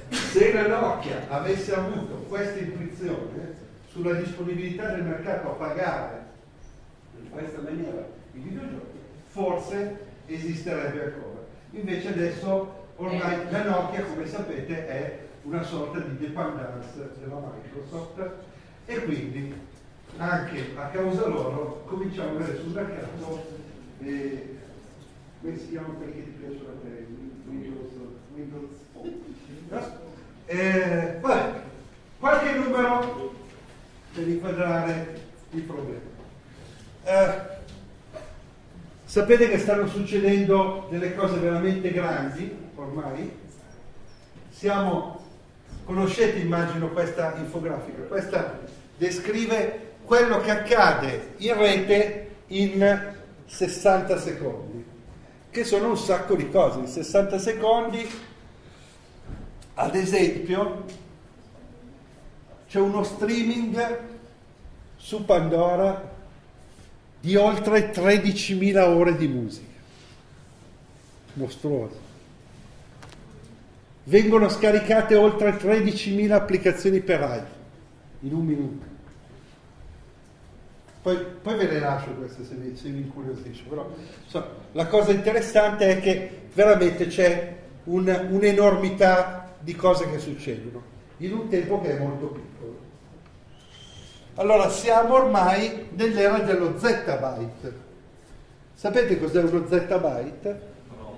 Se la Nokia avesse avuto questa intuizione sulla disponibilità del mercato a pagare in questa maniera i videogiochi, forse esisterebbe ancora. Invece adesso ormai la Nokia, come sapete, è una sorta di dependance della Microsoft e quindi anche a causa loro cominciamo a avere sul mercato come si chiama perché ti piace la tele? Windows Phone. No? Vabbè, qualche numero per inquadrare il problema. Sapete che stanno succedendo delle cose veramente grandi ormai. Conoscete, immagino, questa infografica. Questa descrive quello che accade in rete in 60 secondi, che sono un sacco di cose. In 60 secondi, ad esempio, c'è uno streaming su Pandora di oltre 13.000 ore di musica. Mostruoso. Vengono scaricate oltre 13.000 applicazioni per iPhone in 1 minuto. Poi ve le lascio queste se vi incuriosisce. Però, insomma, la cosa interessante è che veramente c'è un'enormità di cose che succedono in un tempo che è molto piccolo. Allora, siamo ormai nell'era dello zettabyte. Sapete cos'è uno zettabyte? No.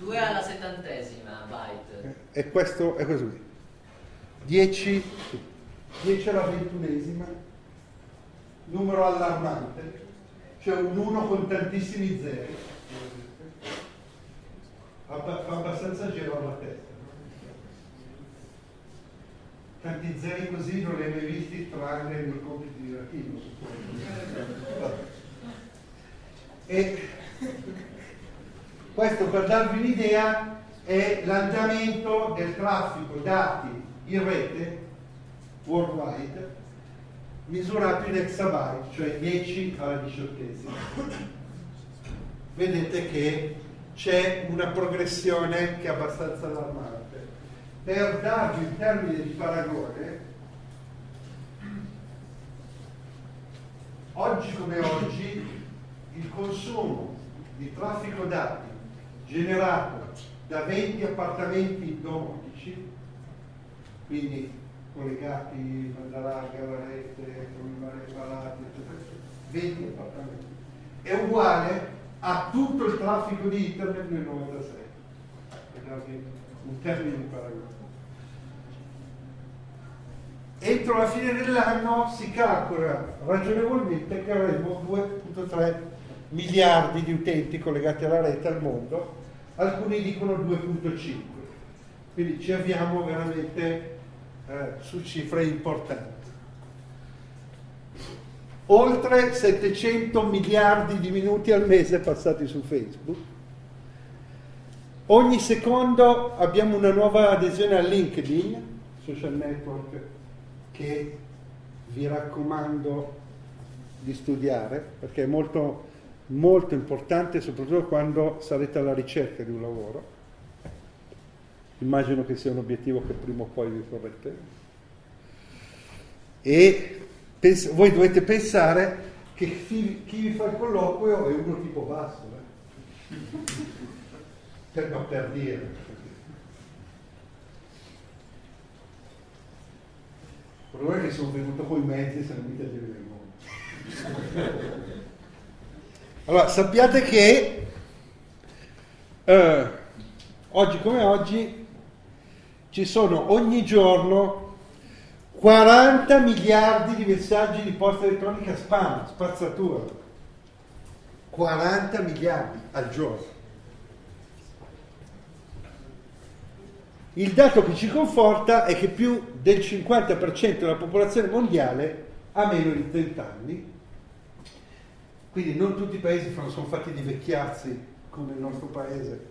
2 alla 70ª byte. E questo è così. 10 alla 21ª, numero allarmante, cioè un 1 con tantissimi zeri. Fa abbastanza gelo alla testa. Tanti zeri così non li hai mai visti tranne nei compiti di latino. E questo, per darvi un'idea, è l'andamento del traffico dati in rete worldwide misurato in exabyte, cioè 10 alla 18ª. Vedete che c'è una progressione che è abbastanza allarmante. Per darvi il termine di paragone, oggi come oggi il consumo di traffico dati generato da 20 appartamenti domestici, quindi collegati alla larga, alla rete, con vari palati, eccetera, 20 appartamenti, è uguale a tutto il traffico di internet nel 96, per darvi un termine di paragone. Entro la fine dell'anno si calcola ragionevolmente che avremo 2,3 miliardi di utenti collegati alla rete al mondo, alcuni dicono 2,5, quindi ci avviamo veramente su cifre importanti. Oltre 700 miliardi di minuti al mese passati su Facebook. Ogni secondo abbiamo una nuova adesione a LinkedIn, social network che vi raccomando di studiare, perché è molto, molto importante, soprattutto quando sarete alla ricerca di un lavoro. Immagino che sia un obiettivo che prima o poi vi porrete. E voi dovete pensare che chi vi fa il colloquio è uno tipo basso, per dire. Il problema è che sono venuto con i mezzi e sono venuti a dire del mondo. Allora, sappiate che oggi come oggi ci sono ogni giorno 40 miliardi di messaggi di posta elettronica spam, spazzatura. 40 miliardi al giorno. Il dato che ci conforta è che più del 50% della popolazione mondiale ha meno di 30 anni. Quindi non tutti i paesi sono fatti di vecchiazzi come il nostro paese.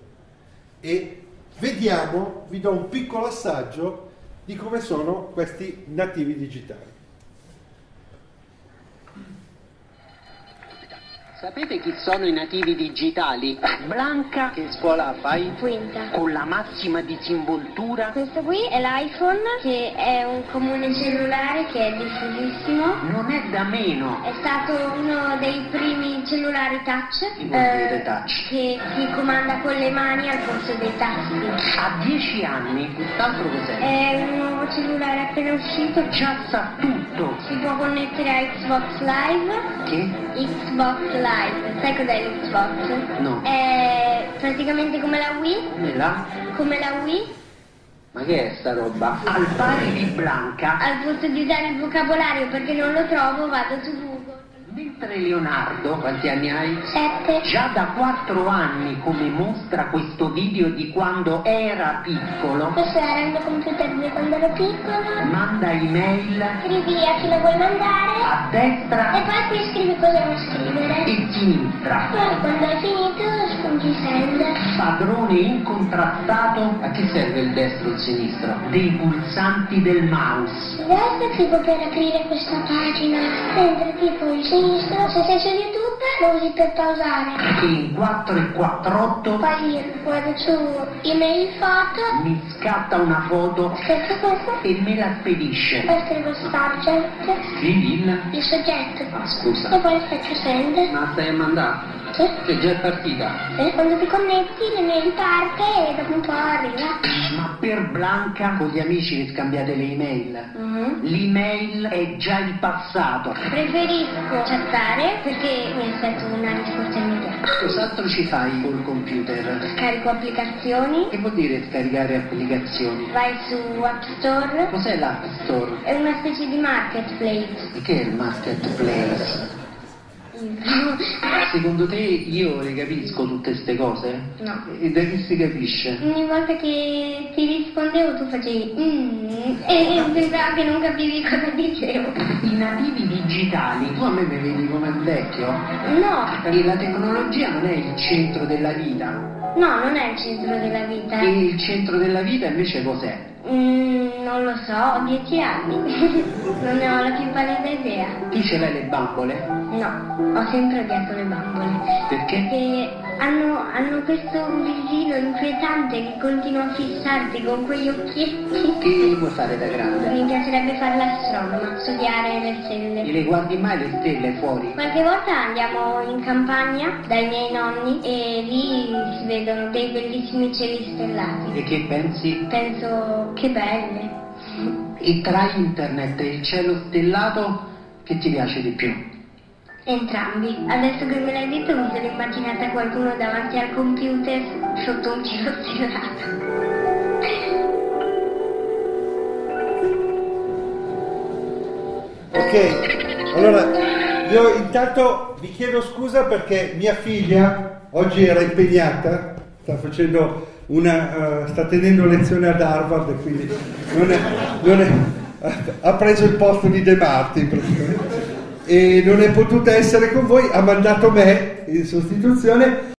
E vediamo, vi do un piccolo assaggio di come sono questi nativi digitali. Sapete chi sono i nativi digitali? Blanca, che scuola fai? Quinta. Con la massima disinvoltura. Questo qui è l'iPhone, che è un comune cellulare che è diffusissimo. Non è da meno. È stato uno dei primi cellulari touch. Touch. Che si comanda con le mani al posto dei tasti. A 10 anni, quest'altro cos'è? È un nuovo cellulare appena uscito. Già sa tutto. Si può connettere a Xbox Live. Che? Xbox Live. Sai cos'è l'Xbox? No. È praticamente come la Wii. Come la? Come la Wii. Ma che è sta roba? Al pari di Blanca. Al posto di usare il vocabolario perché non lo trovo vado su Google. Mentre Leonardo, quanti anni hai? 7. Già da 4 anni, come mostra questo video di quando era piccolo. Questo era il mio computer di quando ero piccolo. Manda email. Scrivi a chi lo vuoi mandare. A destra. E poi qui scrivi cosa vuoi scrivere. E sinistra. Poi quando hai finito spunti send. Padrone incontrastato. A che serve il destro e il sinistro? Dei pulsanti del mouse. Il destro tipo per aprire questa pagina. Mentre tipo il sinistro, se sei su YouTube, lo usi per pausare. E in 4 e 4/8. Poi io guardo su email foto. Mi scatta una foto. Scherzo questa. E me la spedisce. Poi scrivo subject. Sì, il soggetto. Ah, scusa. E poi faccio send. Ma stai a mandare? Sì. Cioè già è partita. E quando ti connetti le mail parte e dopo un po' arriva. Ma per Blanca, con gli amici scambiate le email. L'email è già il passato. Preferisco chattare perché mi aspetto una risposta immediata. Cos'altro ci fai col computer? Scarico applicazioni. Che vuol dire scaricare applicazioni? Vai su App Store. Cos'è l'App Store? È una specie di marketplace. E che è il marketplace? Secondo te io le capisco tutte queste cose? No. E da chi si capisce? Ogni volta che ti rispondevo tu facevi e pensavo che non capivi cosa dicevo. I nativi digitali, tu a me mi vedi come il vecchio? No. Perché la tecnologia non è il centro della vita. No, non è il centro della vita. E il centro della vita invece cos'è? Non lo so, ho 10 anni. Non ne ho la più pallida idea. Ti ce l'hai le bambole? No, ho sempre odiato le bambole. Perché? Perché hanno questo visino inquietante che continua a fissarti con quegli occhietti. Che vuoi fare da grande? Mi piacerebbe fare l'astronoma, studiare le stelle. E le guardi mai le stelle fuori? Qualche volta andiamo in campagna dai miei nonni e lì si vedono dei bellissimi cieli stellati. E che pensi? Penso che belle. E tra internet e il cielo stellato che ti piace di più? Entrambi. Adesso che me l'hai detto mi sono immaginata qualcuno davanti al computer sotto un cielo stellato. Ok, allora io intanto vi chiedo scusa perché mia figlia oggi era impegnata, sta facendo una, sta tenendo lezione ad Harvard e quindi ha preso il posto di De Martin praticamente. E non è potuta essere con voi, ha mandato me in sostituzione.